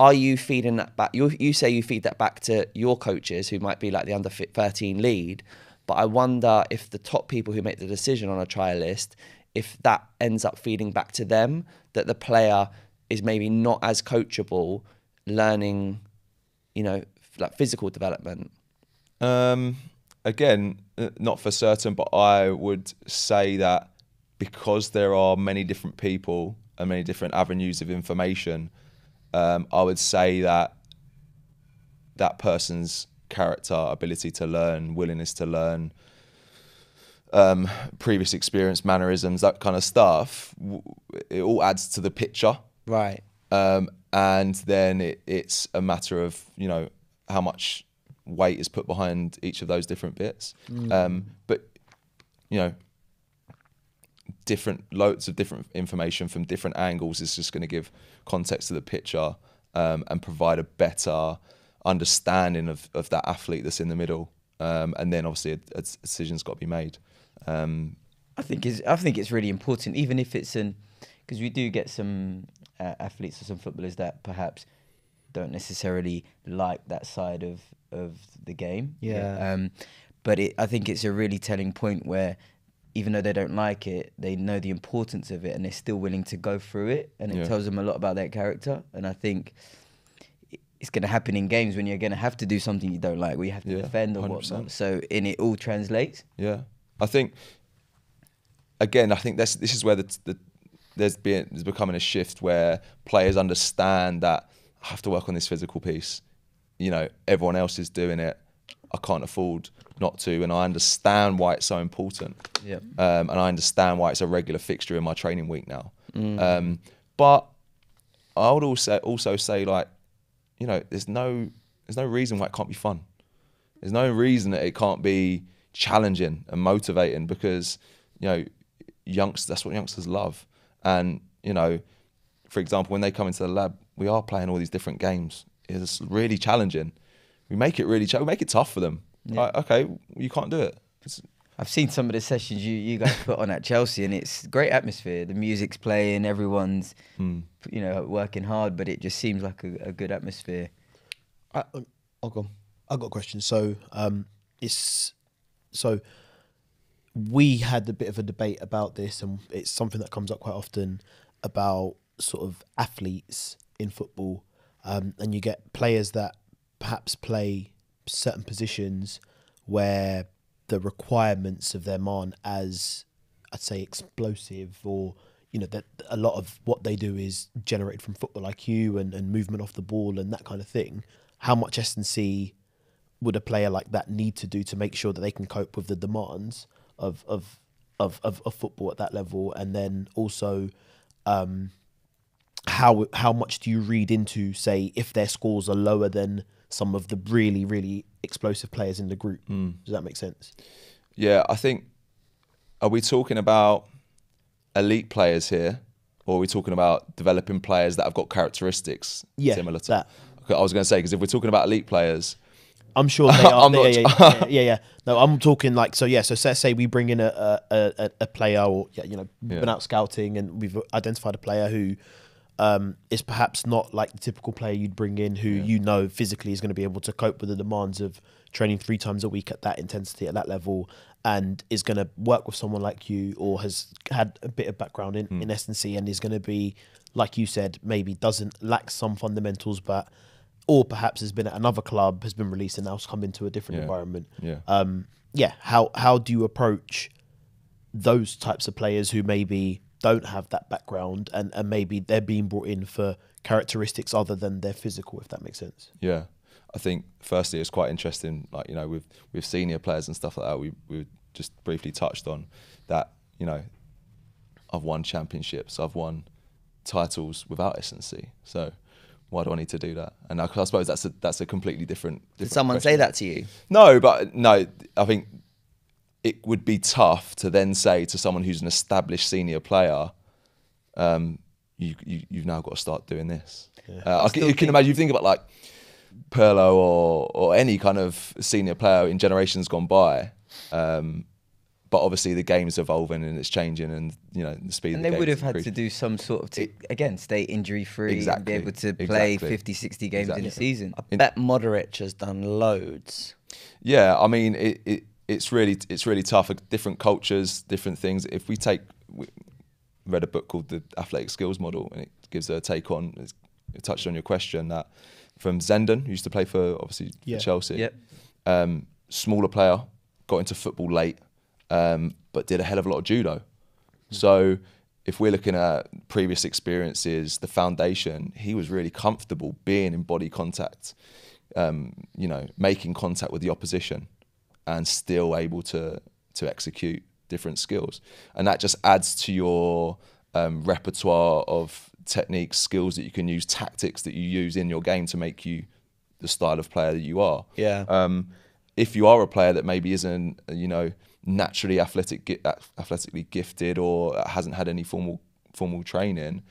Are you feeding that back? You, you say you feed that back to your coaches who might be like the under thirteen lead, but I wonder if the top people who make the decision on a trial list, if that ends up feeding back to them, that the player is maybe not as coachable learning, you know, like physical development. Um, again, not for certain, but I would say that because there are many different people and many different avenues of information, um, I would say that that person's character, ability to learn, willingness to learn, um, previous experience, mannerisms, that kind of stuff, it all adds to the picture. Right. Um, and then it, it's a matter of, you know, how much weight is put behind each of those different bits. Mm. Um, but, you know, different loads of different information from different angles is just going to give context to the picture, um, and provide a better understanding of, of that athlete that's in the middle. Um, and then obviously a, a decision's got to be made. Um, I think it's, I think it's really important, even if it's an, because we do get some uh, athletes or some footballers that perhaps don't necessarily like that side of, of the game. Yeah. Um, but it, I think it's a really telling point where even though they don't like it, they know the importance of it and they're still willing to go through it. And it yeah. tells them a lot about their character. And I think it's going to happen in games when you're going to have to do something you don't like, where you have to yeah, defend or whatnot. So in it all translates. Yeah. I think, again, I think that's, this is where the, the, there's, been, there's becoming a shift where players understand that I have to work on this physical piece. You know, everyone else is doing it. I can't afford not to, and I understand why it's so important. Yeah. Um, and I understand why it's a regular fixture in my training week now. Mm. Um, but I would also also say, like, you know, there's no there's no reason why it can't be fun. There's no reason that it can't be challenging and motivating, because, you know, youngsters, that's what youngsters love. And, you know, for example, when they come into the lab, we are playing all these different games. It's really challenging. We make it really, ch we make it tough for them. Yeah. Like, okay, you can't do it. It's I've seen some of the sessions you, you guys put on at Chelsea, and it's great atmosphere. The music's playing, everyone's mm. you know, working hard, but it just seems like a, a good atmosphere. I, I'll go. I've got a question. So um, it's so we had a bit of a debate about this, and it's something that comes up quite often about sort of athletes in football, um, and you get players that perhaps play certain positions where the requirements of them aren't as, I'd say, explosive, or, you know, that a lot of what they do is generated from football I Q and, and movement off the ball and that kind of thing. How much S and C would a player like that need to do to make sure that they can cope with the demands of of of, of, of football at that level? And then also, um, how how much do you read into, say, if their scores are lower than some of the really, really explosive players in the group? Mm. Does that make sense? Yeah, I think, are we talking about elite players here, or are we talking about developing players that have got characteristics yeah, similar to that? Okay, I was going to say, because if we're talking about elite players, I'm sure they are. yeah, yeah, yeah, yeah, yeah. No, I'm talking like, so yeah, so say, say we bring in a, a, a, a player, or, you know, yeah. been out scouting and we've identified a player who, Um, is perhaps not like the typical player you'd bring in, who yeah. you know physically is going to be able to cope with the demands of training three times a week at that intensity, at that level, and is going to work with someone like you, or has had a bit of background in, mm. in S and C, and is going to be, like you said, maybe doesn't lack some fundamentals, but, or perhaps has been at another club, has been released and now has come into a different yeah. environment. Yeah. Um, yeah. How, how do you approach those types of players who maybe don't have that background, and, and maybe they're being brought in for characteristics other than their physical, if that makes sense? Yeah. I think firstly, it's quite interesting, like, you know, with, with senior players and stuff like that, we, we just briefly touched on that, you know, I've won championships, I've won titles without S and C. So why do I need to do that? And I, I suppose that's a, that's a completely different, different Did someone question. Say that to you? No, but no, I think it would be tough to then say to someone who's an established senior player, um, you, you, you've now got to start doing this. Yeah. Uh, I can, you can imagine, you think about like Perlo or, or any kind of senior player in generations gone by, um, But obviously the game's evolving and it's changing, and you know the speed. And of the they would have increased. had to do some sort of to, it, again stay injury free, exactly, be able to play exactly. fifty, sixty games exactly. in a season. I bet Modric has done loads. Yeah, I mean it, it it's really it's really tough. Different cultures, different things. If we take, we read a book called The Athletic Skills Model, and it gives a take on. It's, it touched on your question that from Zenden, who used to play for obviously yeah. for Chelsea, yep. um, smaller player, got into football late. Um, but did a hell of a lot of judo. So if we're looking at previous experiences, the foundation, he was really comfortable being in body contact, um, you know, making contact with the opposition and still able to, to execute different skills. And that just adds to your um, repertoire of techniques, skills that you can use, tactics that you use in your game to make you the style of player that you are. Yeah. Um, if you are a player that maybe isn't, you know, naturally athletic, athletically gifted, or hasn't had any formal formal training,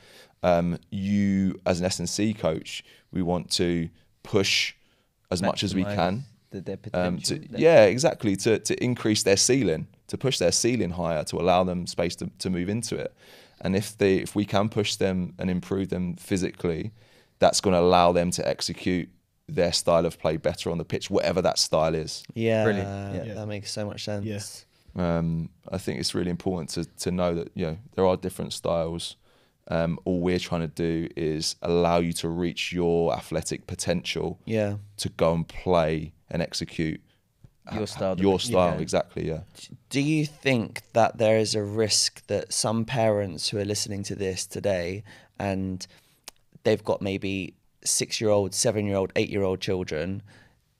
um, you as an S and C coach, we want to push as Maximize much as we can. The, their potential, um, to, their yeah, exactly. To to increase their ceiling, to push their ceiling higher, to allow them space to, to move into it. And if they if we can push them and improve them physically, that's going to allow them to execute their style of play better on the pitch, whatever that style is. Yeah, yeah, yeah. That makes so much sense. Yeah. Um, I think it's really important to, to know that, you know, there are different styles. Um, all we're trying to do is allow you to reach your athletic potential yeah. to go and play and execute your style. Your style, yeah. exactly, yeah. Do you think that there is a risk that some parents who are listening to this today and they've got maybe six-year-old, seven-year-old, eight-year-old children,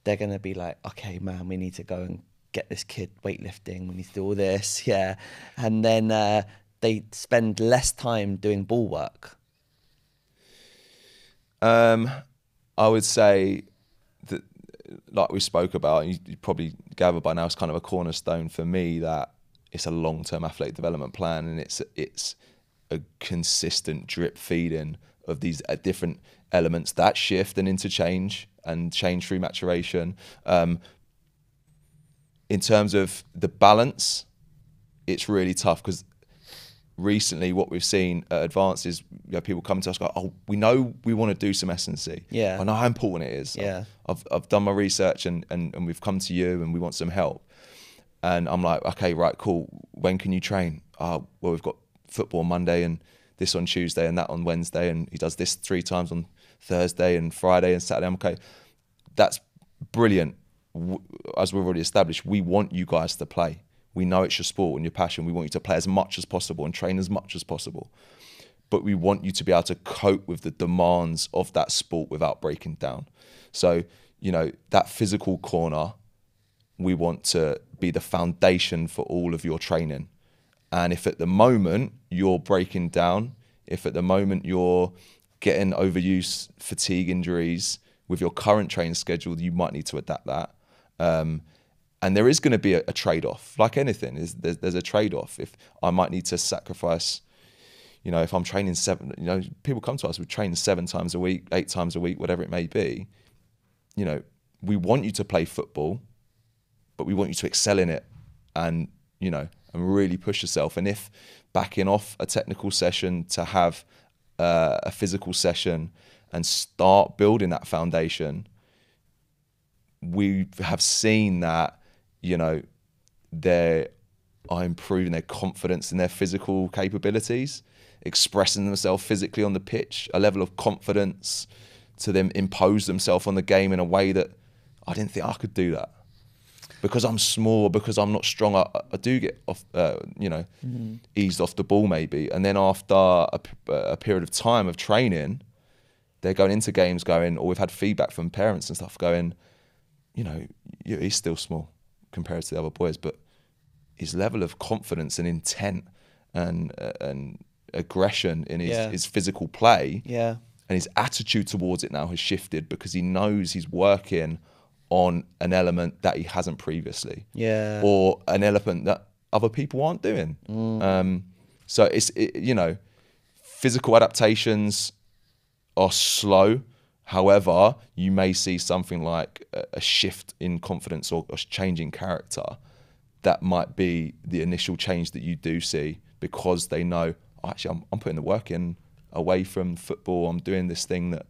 they're going to be like, okay, man, we need to go and get this kid weightlifting. We need to do all this, yeah. And then uh, they spend less time doing ball work. Um, I would say that, like we spoke about, and you, you probably gather by now, it's kind of a cornerstone for me that it's a long-term athletic development plan, and it's, it's a consistent drip feeding of these uh, different elements that shift and interchange and change through maturation. Um, in terms of the balance, it's really tough because recently what we've seen at Advanced is, you know, people come to us go, oh, we know we want to do some S and C. Yeah. I know how important it is. Yeah. I've, I've done my research and, and, and we've come to you and we want some help. And I'm like, okay, right, cool. When can you train? Oh, well, we've got football Monday and this on Tuesday and that on Wednesday, and he does this three times on Thursday and Friday and Saturday. I'm okay. That's brilliant. As we've already established, we want you guys to play. We know it's your sport and your passion. We want you to play as much as possible and train as much as possible. But we want you to be able to cope with the demands of that sport without breaking down. So, you know, that physical corner, we want to be the foundation for all of your training. And if at the moment you're breaking down, if at the moment you're getting overuse, fatigue injuries with your current training schedule, you might need to adapt that. Um, and there is going to be a, a trade-off. Like anything, is there's, there's a trade-off. If I might need to sacrifice, you know, if I'm training seven, you know, people come to us, we train seven times a week, eight times a week, whatever it may be. You know, we want you to play football, but we want you to excel in it. And, you know, and really push yourself. And if backing off a technical session to have uh, a physical session and start building that foundation, we have seen that, you know, they are improving their confidence in their physical capabilities, expressing themselves physically on the pitch, a level of confidence to them impose themselves on the game in a way that I didn't think I could do that. Because I'm small, because I'm not strong, I, I do get off, uh, you know, mm-hmm. eased off the ball maybe. And then after a, a period of time of training, they're going into games going, or we've had feedback from parents and stuff going, you know, he's still small compared to the other boys, but his level of confidence and intent and uh, and aggression in his, yeah. his physical play yeah. and his attitude towards it now has shifted because he knows he's working on an element that he hasn't previously, yeah, or an element that other people aren't doing. Mm. Um, so it's it, you know, physical adaptations are slow. However, you may see something like a, a shift in confidence or a change in character that might be the initial change that you do see, because they know, oh, actually, I'm, I'm putting the work in away from football. I'm doing this thing that,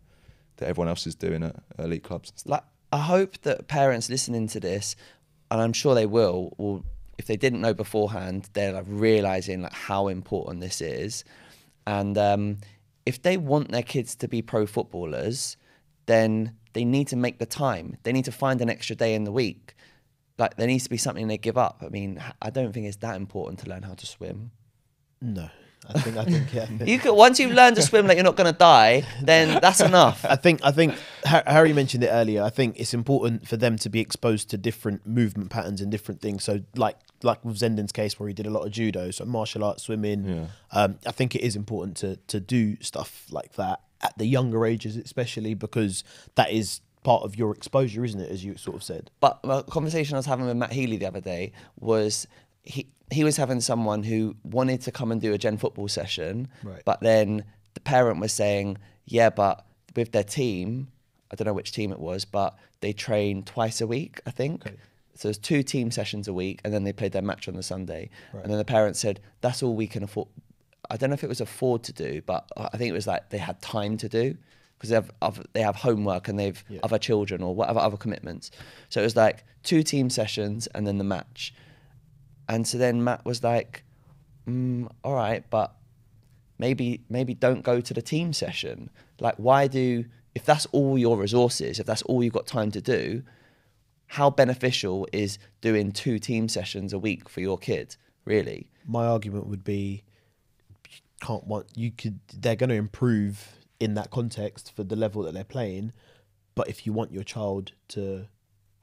that everyone else is doing at elite clubs. Like, I hope that parents listening to this, and I'm sure they will, will, if they didn't know beforehand, they're like realising like how important this is. And um, if they want their kids to be pro footballers, then they need to make the time. They need to find an extra day in the week. Like, there needs to be something they give up. I mean, I don't think it's that important to learn how to swim. No. I think, I think, yeah, I think. You could, once you've learned to swim like you're not going to die, then that's enough. I think, I think Harry mentioned it earlier. I think it's important for them to be exposed to different movement patterns and different things. So like, like with Zenden's case where he did a lot of judo, so martial arts, swimming. Yeah. Um, I think it is important to, to do stuff like that at the younger ages, especially because that is part of your exposure, isn't it? As you sort of said. But the conversation I was having with Matt Healy the other day was, he he was having someone who wanted to come and do a gen football session, right. But then the parent was saying, yeah, but with their team, I don't know which team it was, but they train twice a week, I think. Okay. So there's two team sessions a week, and then they played their match on the Sunday. Right. And then the parent said, that's all we can afford. I don't know if it was afford to do, but I think it was like they had time to do, because they have other, they have homework and they've yeah. other children or whatever other commitments. So it was like two team sessions and then the match. And so then Matt was like, mm, all right, but maybe maybe don't go to the team session. Like, why do, if that's all your resources, if that's all you've got time to do, how beneficial is doing two team sessions a week for your kid, really? My argument would be, you can't want, you could, they're going to improve in that context for the level that they're playing. But if you want your child to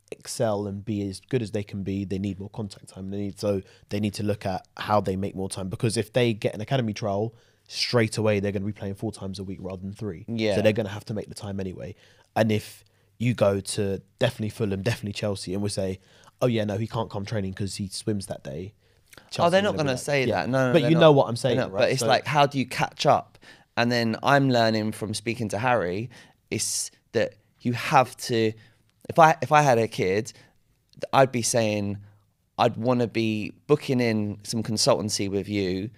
excel and be as good as they can be, they need more contact time. They need, so they need to look at how they make more time, because if they get an academy trial straight away, they're going to be playing four times a week rather than three. Yeah. So they're going to have to make the time anyway. And if you go to definitely Fulham, definitely Chelsea, and we say, oh yeah, no, he can't come training because he swims that day. Chelsea oh, they're not going to say that. Yeah. No, no, but you not. know what I'm saying, right? But it's so, like, how do you catch up? And then I'm learning from speaking to Harry is that you have to. If I if I had a kid, I'd be saying, I'd want to be booking in some consultancy with you.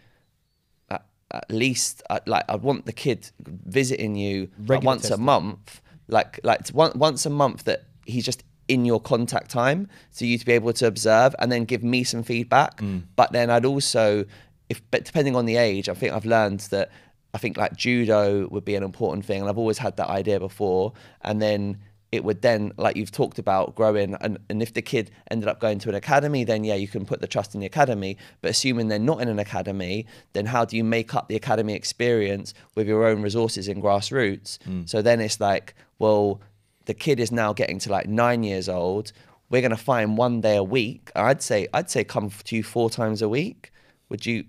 At, at least, I'd, like I'd want the kid visiting you like, once testing. a month, like like one, once a month that he's just in your contact time, so you to be able to observe and then give me some feedback. Mm. But then I'd also, if but depending on the age, I think I've learned that I think like judo would be an important thing, and I've always had that idea before, and then. It would then, like you've talked about, growing, and, and if the kid ended up going to an academy, then yeah, you can put the trust in the academy. But assuming they're not in an academy, then how do you make up the academy experience with your own resources in grassroots? Mm. So then it's like, well, the kid is now getting to like nine years old. We're gonna find one day a week. I'd say, I'd say come to you four times a week. Would you?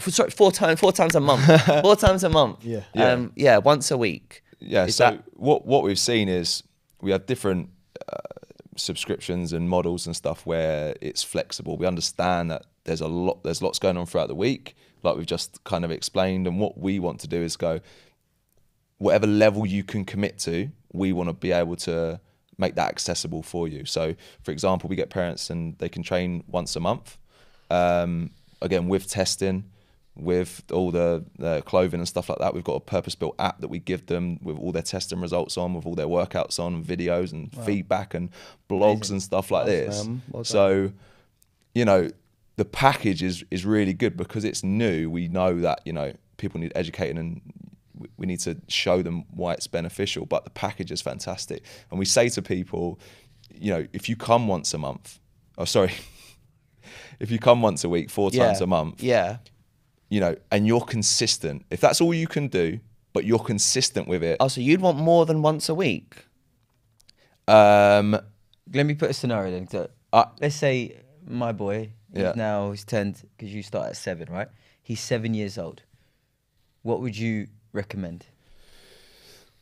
Sorry, four times, four times a month. four times a month. Yeah. Um, yeah. Yeah. Once a week. Yeah. Is so that, what what we've seen is. We have different uh, subscriptions and models and stuff where it's flexible. We understand that there's a lot, there's lots going on throughout the week, like we've just kind of explained. And what we want to do is go, whatever level you can commit to, we want to be able to make that accessible for you. So, for example, we get parents and they can train once a month. Um, again, with testing, with all the, the clothing and stuff like that. We've got a purpose-built app that we give them with all their testing results on, with all their workouts on, and videos and wow. feedback and blogs Amazing. and stuff like this. Well so, you know, the package is, is really good because it's new. We know that, you know, people need educating and we need to show them why it's beneficial, but the package is fantastic. And we say to people, you know, if you come once a month, oh, sorry, if you come once a week, four yeah. times a month, yeah. you know, and you're consistent. If that's all you can do, but you're consistent with it. Oh, so you'd want more than once a week? Um, Let me put a scenario then. So uh, let's say my boy yeah. is now, he's turned, because you start at seven, right? He's seven years old. What would you recommend?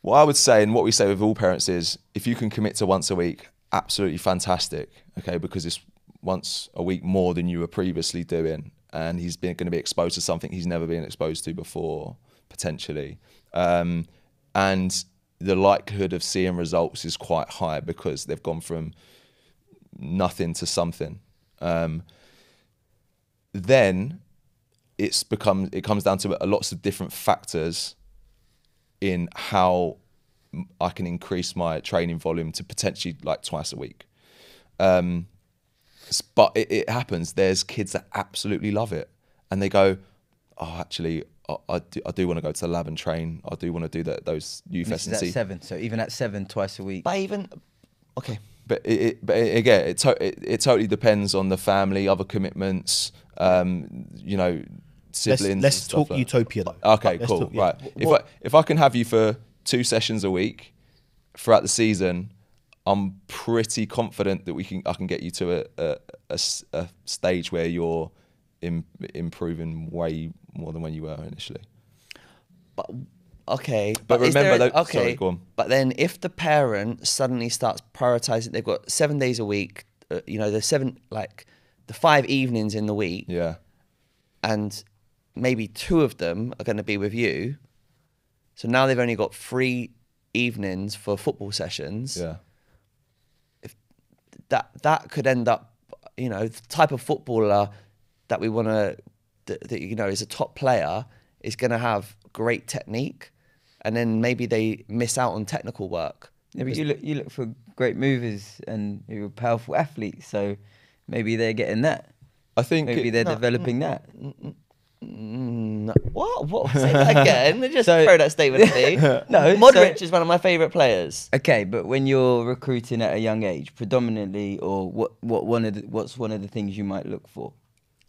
What I would say, and what we say with all parents is, if you can commit to once a week, absolutely fantastic, okay? Because it's once a week more than you were previously doing. And he's been going to be exposed to something he's never been exposed to before, potentially. Um, and the likelihood of seeing results is quite high because they've gone from nothing to something. Um, then it's become, it comes down to lots of different factors in how I can increase my training volume to potentially like twice a week. Um, but it, it happens. There's kids that absolutely love it and they go, oh, actually, I, I do, I do want to go to the lab and train. I do want to do that, those youth S and C. This is at seven, so even at seven, twice a week. But even, okay. But, it, it, but it, again, it, to, it, it totally depends on the family, other commitments, um, you know, siblings. Let's, let's talk like utopia though. Okay, let's cool, talk, yeah. right. If I, if I can have you for two sessions a week throughout the season, I'm pretty confident that we can. I can get you to a, a, a, a stage where you're im improving way more than when you were initially. But, okay, but, but remember, there, though, okay, sorry, go on. But then if the parent suddenly starts prioritizing, they've got seven days a week. Uh, you know, the seven like the five evenings in the week. Yeah, and maybe two of them are going to be with you. So now they've only got three evenings for football sessions. Yeah. If that that could end up, you know, the type of footballer that we want to, that, that you know is a top player, is going to have great technique, and then maybe they miss out on technical work. Yeah, but you look you look for great movers and you're a powerful athlete, so maybe they're getting that. I think maybe it, they're no, developing no, that. No, No. What? What? Say that again. Just so, throw that statement at me. No, Modric so, is one of my favourite players. Okay, but when you're recruiting at a young age, predominantly, or what? What one of the, what's one of the things you might look for?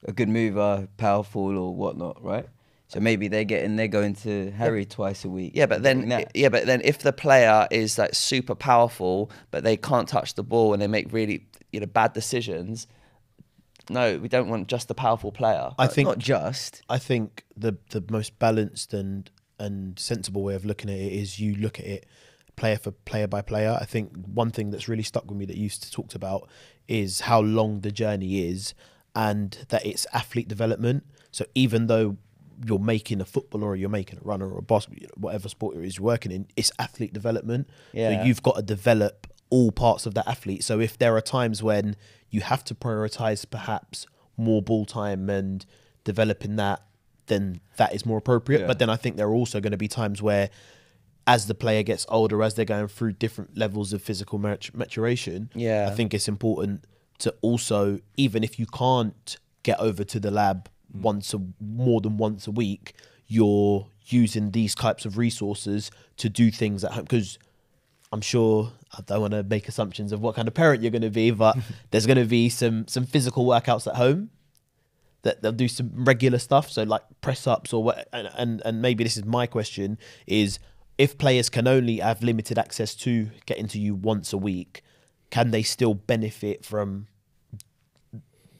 A good mover, powerful, or whatnot, right? So maybe they're getting they're going to Harry yeah. twice a week. Yeah, but then that. yeah, but then if the player is like super powerful, but they can't touch the ball and they make really you know bad decisions. No, we don't want just the powerful player. I think not just. I think the the most balanced and and sensible way of looking at it is you look at it player for player by player. I think one thing that's really stuck with me that you talked about is how long the journey is, and that it's athlete development. So even though you're making a footballer or you're making a runner or a boss, whatever sport it is you're working in, it's athlete development. Yeah. So you've got to develop all parts of that athlete. So if there are times when you have to prioritize perhaps more ball time and developing that, then that is more appropriate. Yeah. But then I think there are also going to be times where as the player gets older, as they're going through different levels of physical maturation, yeah. I think it's important to also, even if you can't get over to the lab mm. once a, more than once a week, you're using these types of resources to do things at home. Because I'm sure, I don't want to make assumptions of what kind of parent you're going to be, but there's going to be some some physical workouts at home that they'll do some regular stuff. So like press ups or what, and, and, and maybe this is my question is, if players can only have limited access to getting to you once a week, can they still benefit from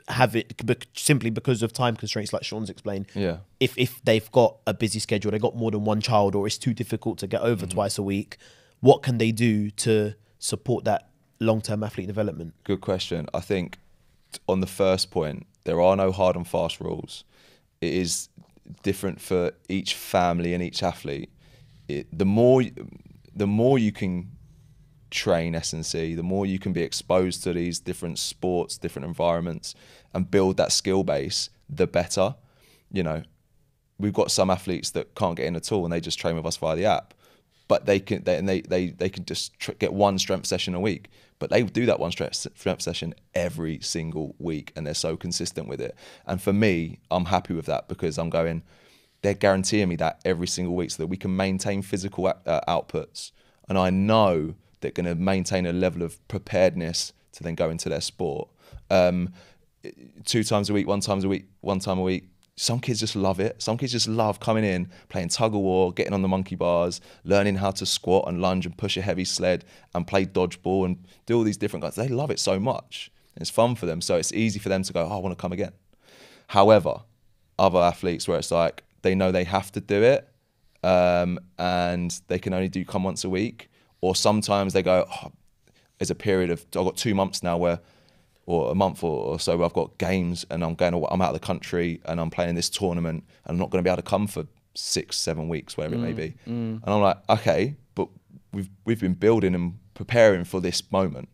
have it simply because of time constraints like Sean's explained? Yeah. If, if they've got a busy schedule, they've got more than one child, or it's too difficult to get over mm-hmm. twice a week, what can they do to support that long-term athlete development? Good question. I think on the first point, there are no hard and fast rules. It is different for each family and each athlete. It, the more, the more you can train S and C, the more you can be exposed to these different sports, different environments, and build that skill base, the better. You know, we've got some athletes that can't get in at all and they just train with us via the app. But they can, they, and they they they can just tr get one strength session a week. But they do that one strength strength session every single week, and they're so consistent with it. And for me, I'm happy with that because I'm going, they're guaranteeing me that every single week, so that we can maintain physical uh, outputs. And I know they're going to maintain a level of preparedness to then go into their sport. Um, two times a week, one times a week, one time a week. Some kids just love it. Some kids just love coming in, playing tug of war, getting on the monkey bars, learning how to squat and lunge and push a heavy sled and play dodgeball and do all these different guys. They love it so much. It's fun for them. So it's easy for them to go, oh, I want to come again. However, other athletes where it's like, they know they have to do it um, and they can only do come once a week. Or sometimes they go, oh, there's a period of, I've got two months now where or a month or, or so, where I've got games and I'm going. I'm out of the country and I'm playing this tournament and I'm not going to be able to come for six, seven weeks, wherever mm, it may be. Mm. And I'm like, okay, but we've we've been building and preparing for this moment.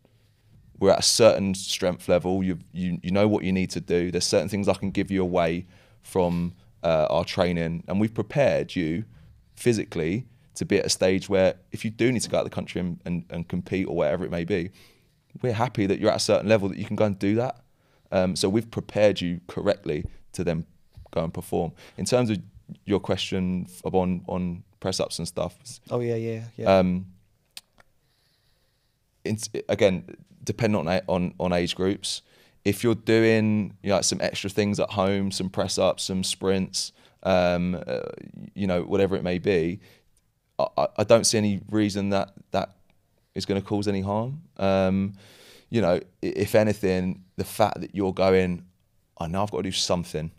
we're at a certain strength level. You you you know what you need to do. There's certain things I can give you away from uh, our training, and we've prepared you physically to be at a stage where if you do need to go out of the country and, and, and compete or whatever it may be, we're happy that you're at a certain level that you can go and do that. Um, so we've prepared you correctly to then go and perform. In terms of your question on on press-ups and stuff. Oh, yeah, yeah, yeah. Um, it's, again, depending on, on, on age groups, if you're doing you know, like some extra things at home, some press-ups, some sprints, um, uh, you know, whatever it may be, I, I don't see any reason that that is going to cause any harm. Um, you know, if anything, the fact that you're going, I know I've got to do something,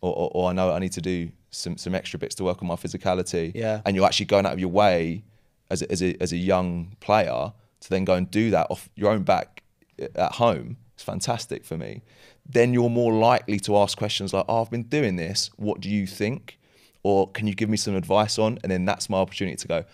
or, or, or I know I need to do some some extra bits to work on my physicality, yeah. and you're actually going out of your way as a, as a as a young player to then go and do that off your own back at home. It's fantastic for me. Then you're more likely to ask questions like, oh, I've been doing this, what do you think? Or can you give me some advice on? And then that's my opportunity to go,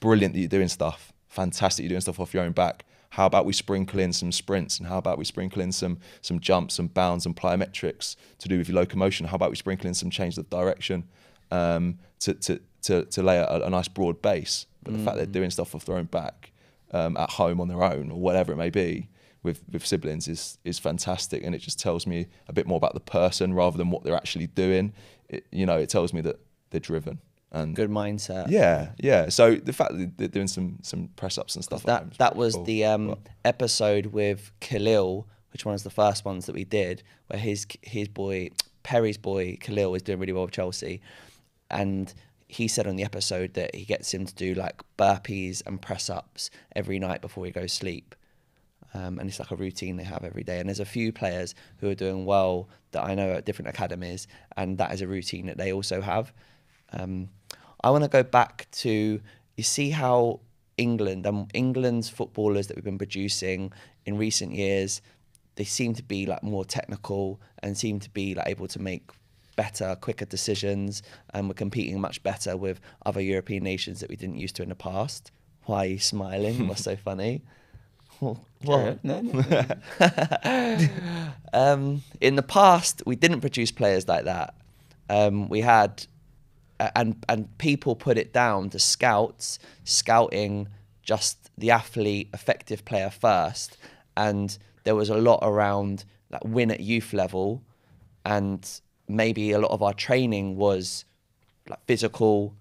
brilliant that you're doing stuff. Fantastic you're doing stuff off your own back. How about we sprinkle in some sprints, and how about we sprinkle in some some jumps and bounds and plyometrics to do with your locomotion? How about we sprinkle in some change of direction um, to, to, to, to lay a, a nice broad base? But mm. the fact they're doing stuff off their own back um, at home on their own or whatever it may be with, with siblings is, is fantastic. And it just tells me a bit more about the person rather than what they're actually doing. It, you know, it tells me that they're driven. And good mindset. Yeah, yeah. So the fact that they're doing some some press ups and stuff. That that was cool. the um, episode with Khalil, which one was the first ones that we did, where his his boy Perry's boy Khalil is doing really well with Chelsea, and he said on the episode that he gets him to do like burpees and press ups every night before he goes to sleep, um, and it's like a routine they have every day. And there's a few players who are doing well that I know at different academies, and that is a routine that they also have. Um, I want to go back to, you see how England, um, England's footballers that we've been producing in recent years, they seem to be like more technical and seem to be like able to make better, quicker decisions, and we're competing much better with other European nations that we didn't used to in the past. Why are you smiling? What's so funny? Well, well, no, no, no. um, in the past, we didn't produce players like that. Um, we had... And and people put it down to scouts scouting just the athlete, effective player first, and there was a lot around that win at youth level, and maybe a lot of our training was like physical,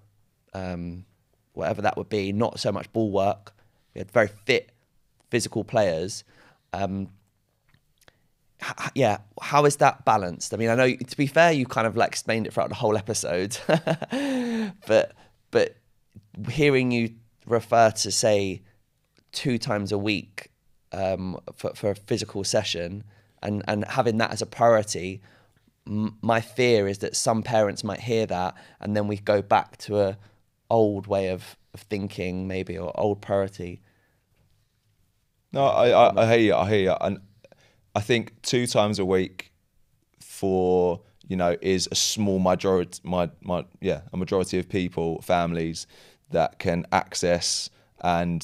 um, whatever that would be, not so much ball work. We had very fit, physical players. Um, Yeah, how is that balanced? I mean, I know, to be fair, you kind of like explained it throughout the whole episode, but but hearing you refer to, say, two times a week um, for, for a physical session and, and having that as a priority, m my fear is that some parents might hear that and then we go back to a old way of, of thinking maybe, or old priority. No, I, I, I hear you, I hear you. And I think two times a week for, you know, is a small majority, my, my, yeah, a majority of people, families that can access and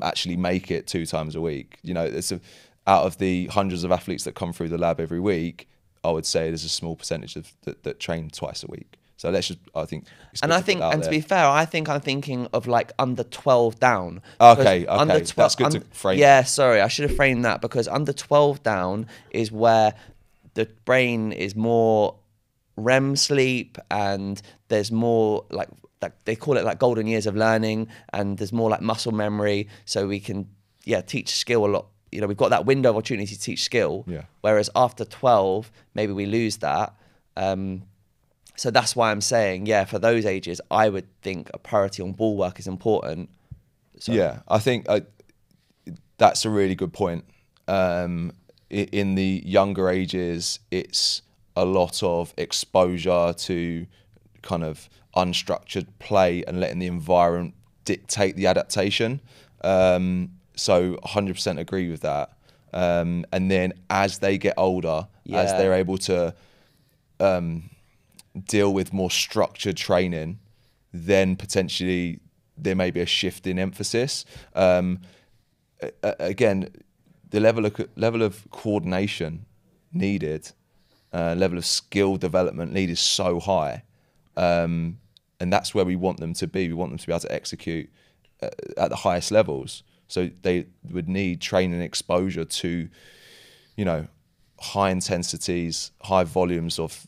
actually make it two times a week. You know, it's a, out of the hundreds of athletes that come through the lab every week, I would say there's a small percentage of that, that train twice a week. So let's just, I think. And I think, and there. to be fair, I think I'm thinking of like under twelve down. Okay, okay, under twelve, that's good under, to frame. Yeah, sorry, I should have framed that, because under twelve down is where the brain is more R E M sleep, and there's more like, like they call it like golden years of learning, and there's more like muscle memory, so we can, yeah, teach skill a lot. You know, we've got that window of opportunity to teach skill. Yeah. Whereas after twelve, maybe we lose that. Um, So that's why I'm saying, yeah, for those ages, I would think a priority on ball work is important. So. Yeah, I think I, that's a really good point. Um, in the younger ages, it's a lot of exposure to kind of unstructured play and letting the environment dictate the adaptation. Um, so one hundred percent agree with that. Um, and then as they get older, yeah. as they're able to... Um, deal with more structured training, then potentially there may be a shift in emphasis. Um, again, the level of level of coordination needed, uh, level of skill development needed is so high, um, and that's where we want them to be. We want them to be able to execute at, at the highest levels. So they would need training and exposure to, you know, high intensities, high volumes of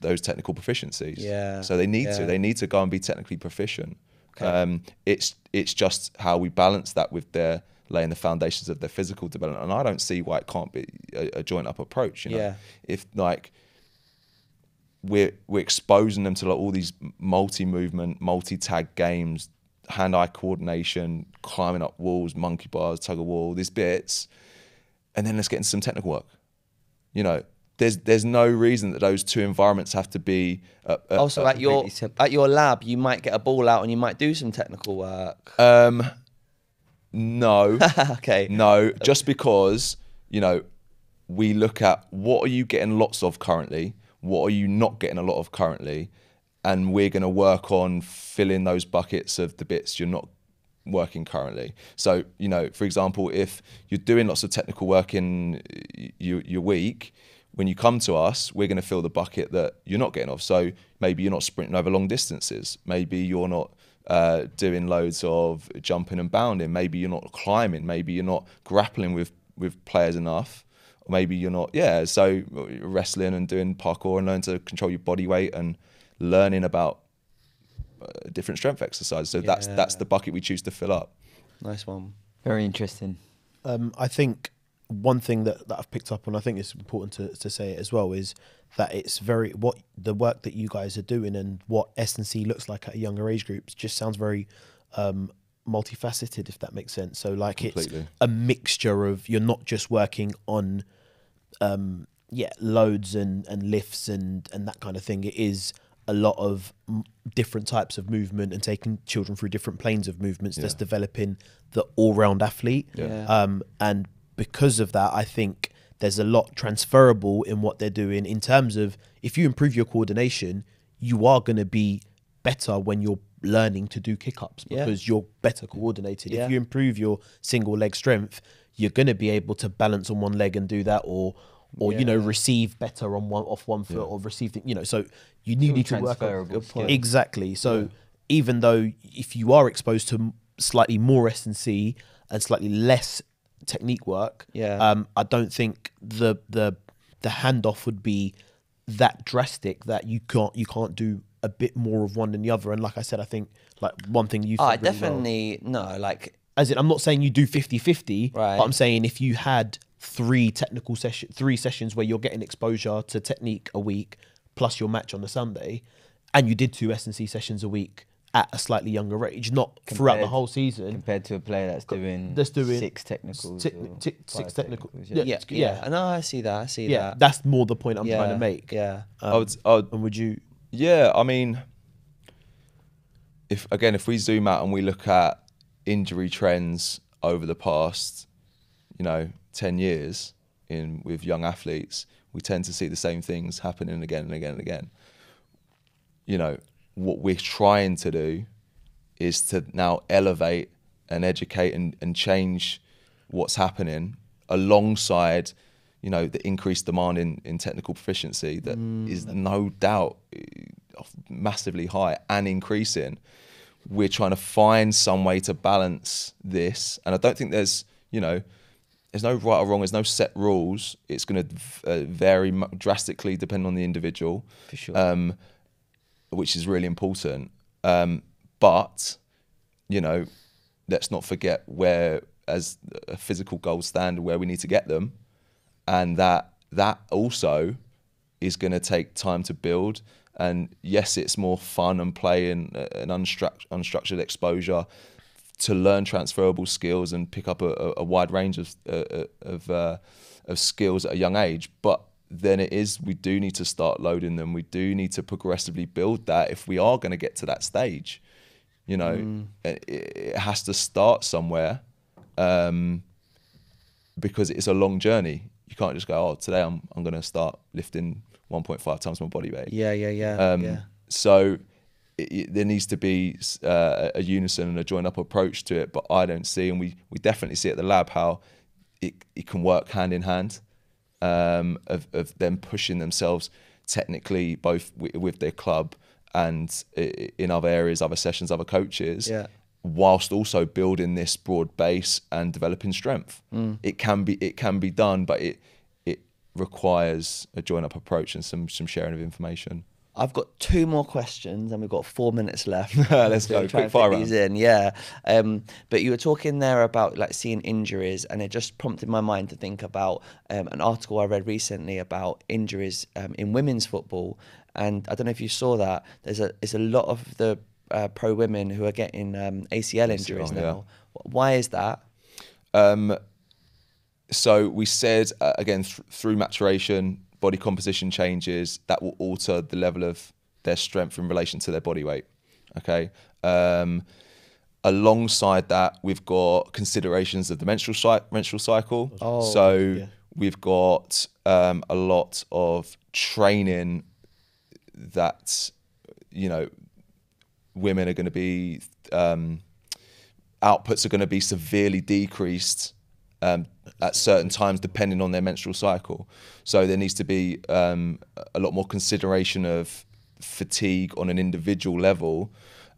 those technical proficiencies. Yeah. So they need yeah. to. They need to go and be technically proficient. Okay. Um, it's it's just how we balance that with their laying the foundations of their physical development. And I don't see why it can't be a, a joint up approach. You know, yeah. if like we're we're exposing them to like all these multi movement, multi tag games, hand eye coordination, climbing up walls, monkey bars, tug of war, all these bits, and then let's get into some technical work. You know, there's there's no reason that those two environments have to be. Uh, uh, also, uh, at your at your lab, you might get a ball out and you might do some technical work. Um, no, okay, no, just because you know we look at what are you getting lots of currently, what are you not getting a lot of currently, and we're going to work on filling those buckets of the bits you're not working currently. So, you know, for example, if you're doing lots of technical work in your, your week, when you come to us, we're going to fill the bucket that you're not getting off. So maybe you're not sprinting over long distances. Maybe you're not uh, doing loads of jumping and bounding. Maybe you're not climbing. Maybe you're not grappling with, with players enough. Maybe you're not, yeah, so wrestling and doing parkour and learning to control your body weight and learning about uh, different strength exercises. So yeah. that's that's the bucket we choose to fill up. Nice one. Very interesting. Um, I think one thing that, that I've picked up on, I think it's important to, to say it as well, is that it's very, what the work that you guys are doing and what S and C looks like at a younger age groups just sounds very um, multifaceted, if that makes sense. So like Completely. It's a mixture of, you're not just working on um, yeah, loads and, and lifts and, and that kind of thing. It is a lot of m different types of movement and taking children through different planes of movements, yeah. that's developing the all-round athlete. Yeah. Um, and because of that, I think there's a lot transferable in what they're doing in terms of, if you improve your coordination, you are going to be better when you're learning to do kick-ups because yeah. you're better coordinated. Yeah. If you improve your single leg strength, you're going to be able to balance on one leg and do that, or or yeah. you know, receive better on one off one foot, yeah. or receive, you know, so you need, need to work on, exactly. So yeah. even though if you are exposed to slightly more S and C and slightly less technique work, yeah. um, I don't think the the the handoff would be that drastic that you can't you can't do a bit more of one than the other. And like I said, I think like one thing you, oh, I really definitely well, no, like as in I'm not saying you do fifty fifty, right. but I'm saying if you had three technical session, three sessions where you're getting exposure to technique a week, plus your match on the Sunday, and you did two S and C sessions a week at a slightly younger age, not compared, throughout the whole season. Compared to a player that's doing, that's doing six technicals. Te te six technicals. technicals yeah. Yeah, yeah, yeah. No, I see that, I see yeah, that. That's more the point I'm yeah, trying to make. Yeah. Um, I would, I would, and would you? Yeah, I mean, if again, if we zoom out and we look at injury trends over the past, you know, ten years in with young athletes, we tend to see the same things happening again and again and again. You know, what we're trying to do is to now elevate and educate and, and change what's happening alongside, you know, the increased demand in, in technical proficiency that mm. is no doubt massively high and increasing. We're trying to find some way to balance this. And I don't think there's, you know, there's no right or wrong. There's no set rules. It's going to uh, vary m drastically depending on the individual, for sure. um, which is really important. Um, but you know, let's not forget where, as a physical gold standard, where we need to get them, and that that also is going to take time to build. And yes, it's more fun and play and uh, an unstruct unstructured exposure to learn transferable skills and pick up a, a wide range of uh, of, uh, of skills at a young age. But then it is, we do need to start loading them. We do need to progressively build that if we are going to get to that stage. You know, mm. it, it has to start somewhere um, because it's a long journey. You can't just go, oh, today I'm, I'm going to start lifting one point five times my body weight. Yeah, yeah, yeah. Um, yeah. So... It, it, there needs to be uh, a unison and a join up approach to it, but I don't see, and we we definitely see at the lab how it, it can work hand in hand, um, of, of them pushing themselves technically, both w with their club and in other areas, other sessions, other coaches, yeah. whilst also building this broad base and developing strength. Mm. It can be it can be done, but it it requires a join-up approach and some some sharing of information. I've got two more questions and we've got four minutes left. Let's go, quick fire round. These in, yeah. Um, but you were talking there about like seeing injuries, and it just prompted my mind to think about um, an article I read recently about injuries um, in women's football. And I don't know if you saw that. There's a it's a lot of the uh, pro women who are getting um, A C L injuries oh, yeah. now. Why is that? Um, so we said uh, again th through maturation, body composition changes that will alter the level of their strength in relation to their body weight. Okay. Um, alongside that, we've got considerations of the menstrual, cy menstrual cycle. Oh, so yeah. we've got um, a lot of training that, you know, women are going to be, um, outputs are going to be severely decreased um, at certain times depending on their menstrual cycle. So there needs to be um, a lot more consideration of fatigue on an individual level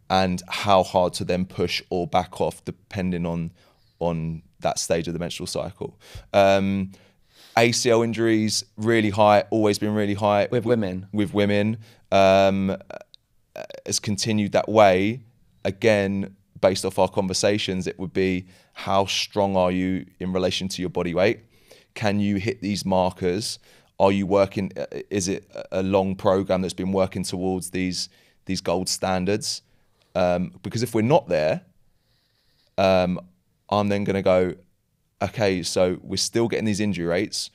and how hard to then push or back off depending on, on that stage of the menstrual cycle. Um, A C L injuries, really high, always been really high. With women? With women. Um, has continued that way. Again, based off our conversations, it would be how strong are you in relation to your body weight? Can you hit these markers? Are you working, is it a long program that's been working towards these, these gold standards? Um, because if we're not there, um, I'm then gonna go, okay, so we're still getting these injury rates.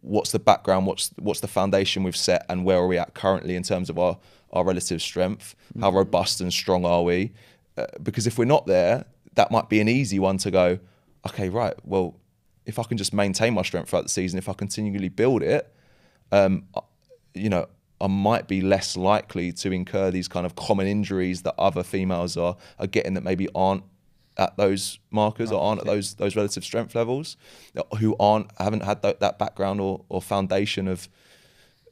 What's the background? What's what's the foundation we've set, and where are we at currently in terms of our our relative strength? How robust and strong are we? Uh, because if we're not there, that might be an easy one to go, okay, right. Well, if I can just maintain my strength throughout the season, if I continually build it, um, you know, I might be less likely to incur these kind of common injuries that other females are are getting that maybe aren't at those markers, or aren't at those those relative strength levels, who aren't haven't had th that background or, or foundation of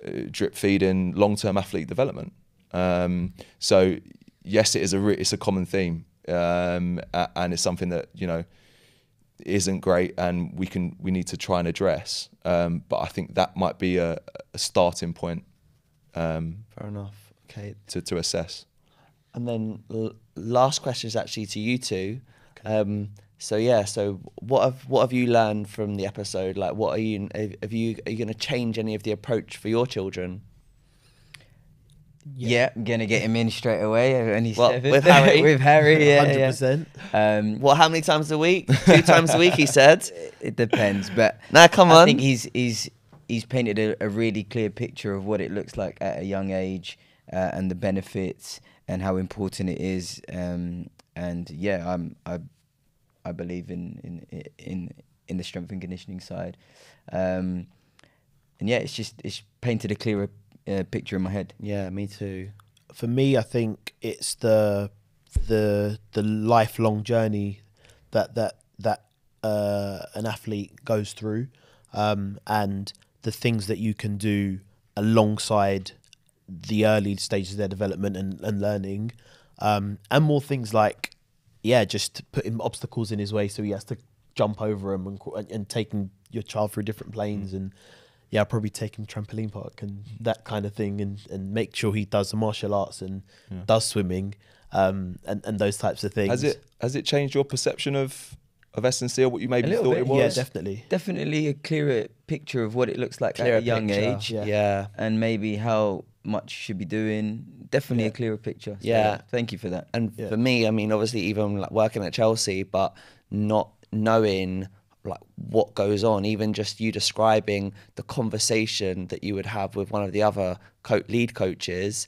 uh, drip feeding long-term athlete development. Um, so yes, it is a it's a common theme, um, and it's something that, you know, isn't great, and we can we need to try and address. Um, but I think that might be a, a starting point. Um, Fair enough. Okay. To to assess. And then l last question is actually to you two. Um, so yeah, so what have what have you learned from the episode? Like, what are you have you are you going to change any of the approach for your children? Yeah, yeah, gonna get him in straight away. Only well, seven. With Harry, with Harry, yeah, hundred yeah. percent. Um, well, how many times a week? Two times a week, he said. It depends, but now nah, come on. I think he's he's he's painted a, a really clear picture of what it looks like at a young age, uh, and the benefits, and how important it is, um, and yeah, I'm I, I believe in in in in the strength and conditioning side, um, and yeah, it's just it's painted a clearer uh, picture in my head. Yeah, me too. For me, I think it's the the the lifelong journey that that that uh, an athlete goes through, um, and the things that you can do alongside the early stages of their development and, and learning, um, and more things like, yeah, just putting obstacles in his way so he has to jump over them, and, and taking your child through different planes, and yeah, I'll probably take him trampoline park and that kind of thing, and, and make sure he does the martial arts and yeah. does swimming, um, and, and those types of things. Has it, has it changed your perception of of S and C, or what you maybe thought bit, it was? Yeah, definitely. Definitely a clearer picture of what it looks like clearer at a young picture, age. Yeah. yeah. And maybe how much you should be doing. Definitely yeah. a clearer picture. So yeah. yeah. Thank you for that. And yeah. for me, I mean, obviously even like working at Chelsea, but not knowing like what goes on, even just you describing the conversation that you would have with one of the other co lead coaches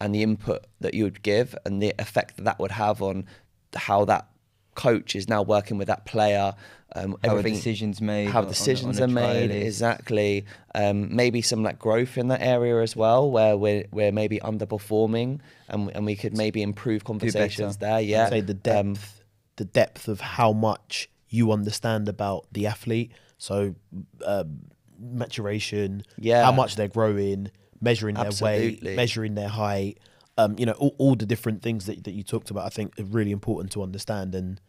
and the input that you would give and the effect that that would have on how that coach is now working with that player, um, how everything, decisions made, how decisions on a, on a are made, list. exactly. Um, maybe some like growth in that area as well, where we're we're maybe underperforming, and and we could maybe improve conversations there. Yeah, I'd say the depth, um, the depth of how much you understand about the athlete. So um, maturation, yeah, how much they're growing, measuring Absolutely. their weight, measuring their height, um, you know, all, all the different things that, that you talked about, I think are really important to understand. And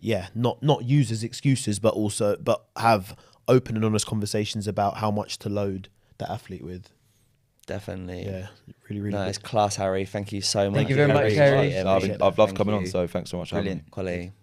yeah, not not use as excuses, but also but have open and honest conversations about how much to load that athlete with. Definitely. Yeah, really, really nice. Class, Harry. Thank you so much. Thank you very much, Harry. I've loved coming on, so thanks so much for having me. Brilliant quality.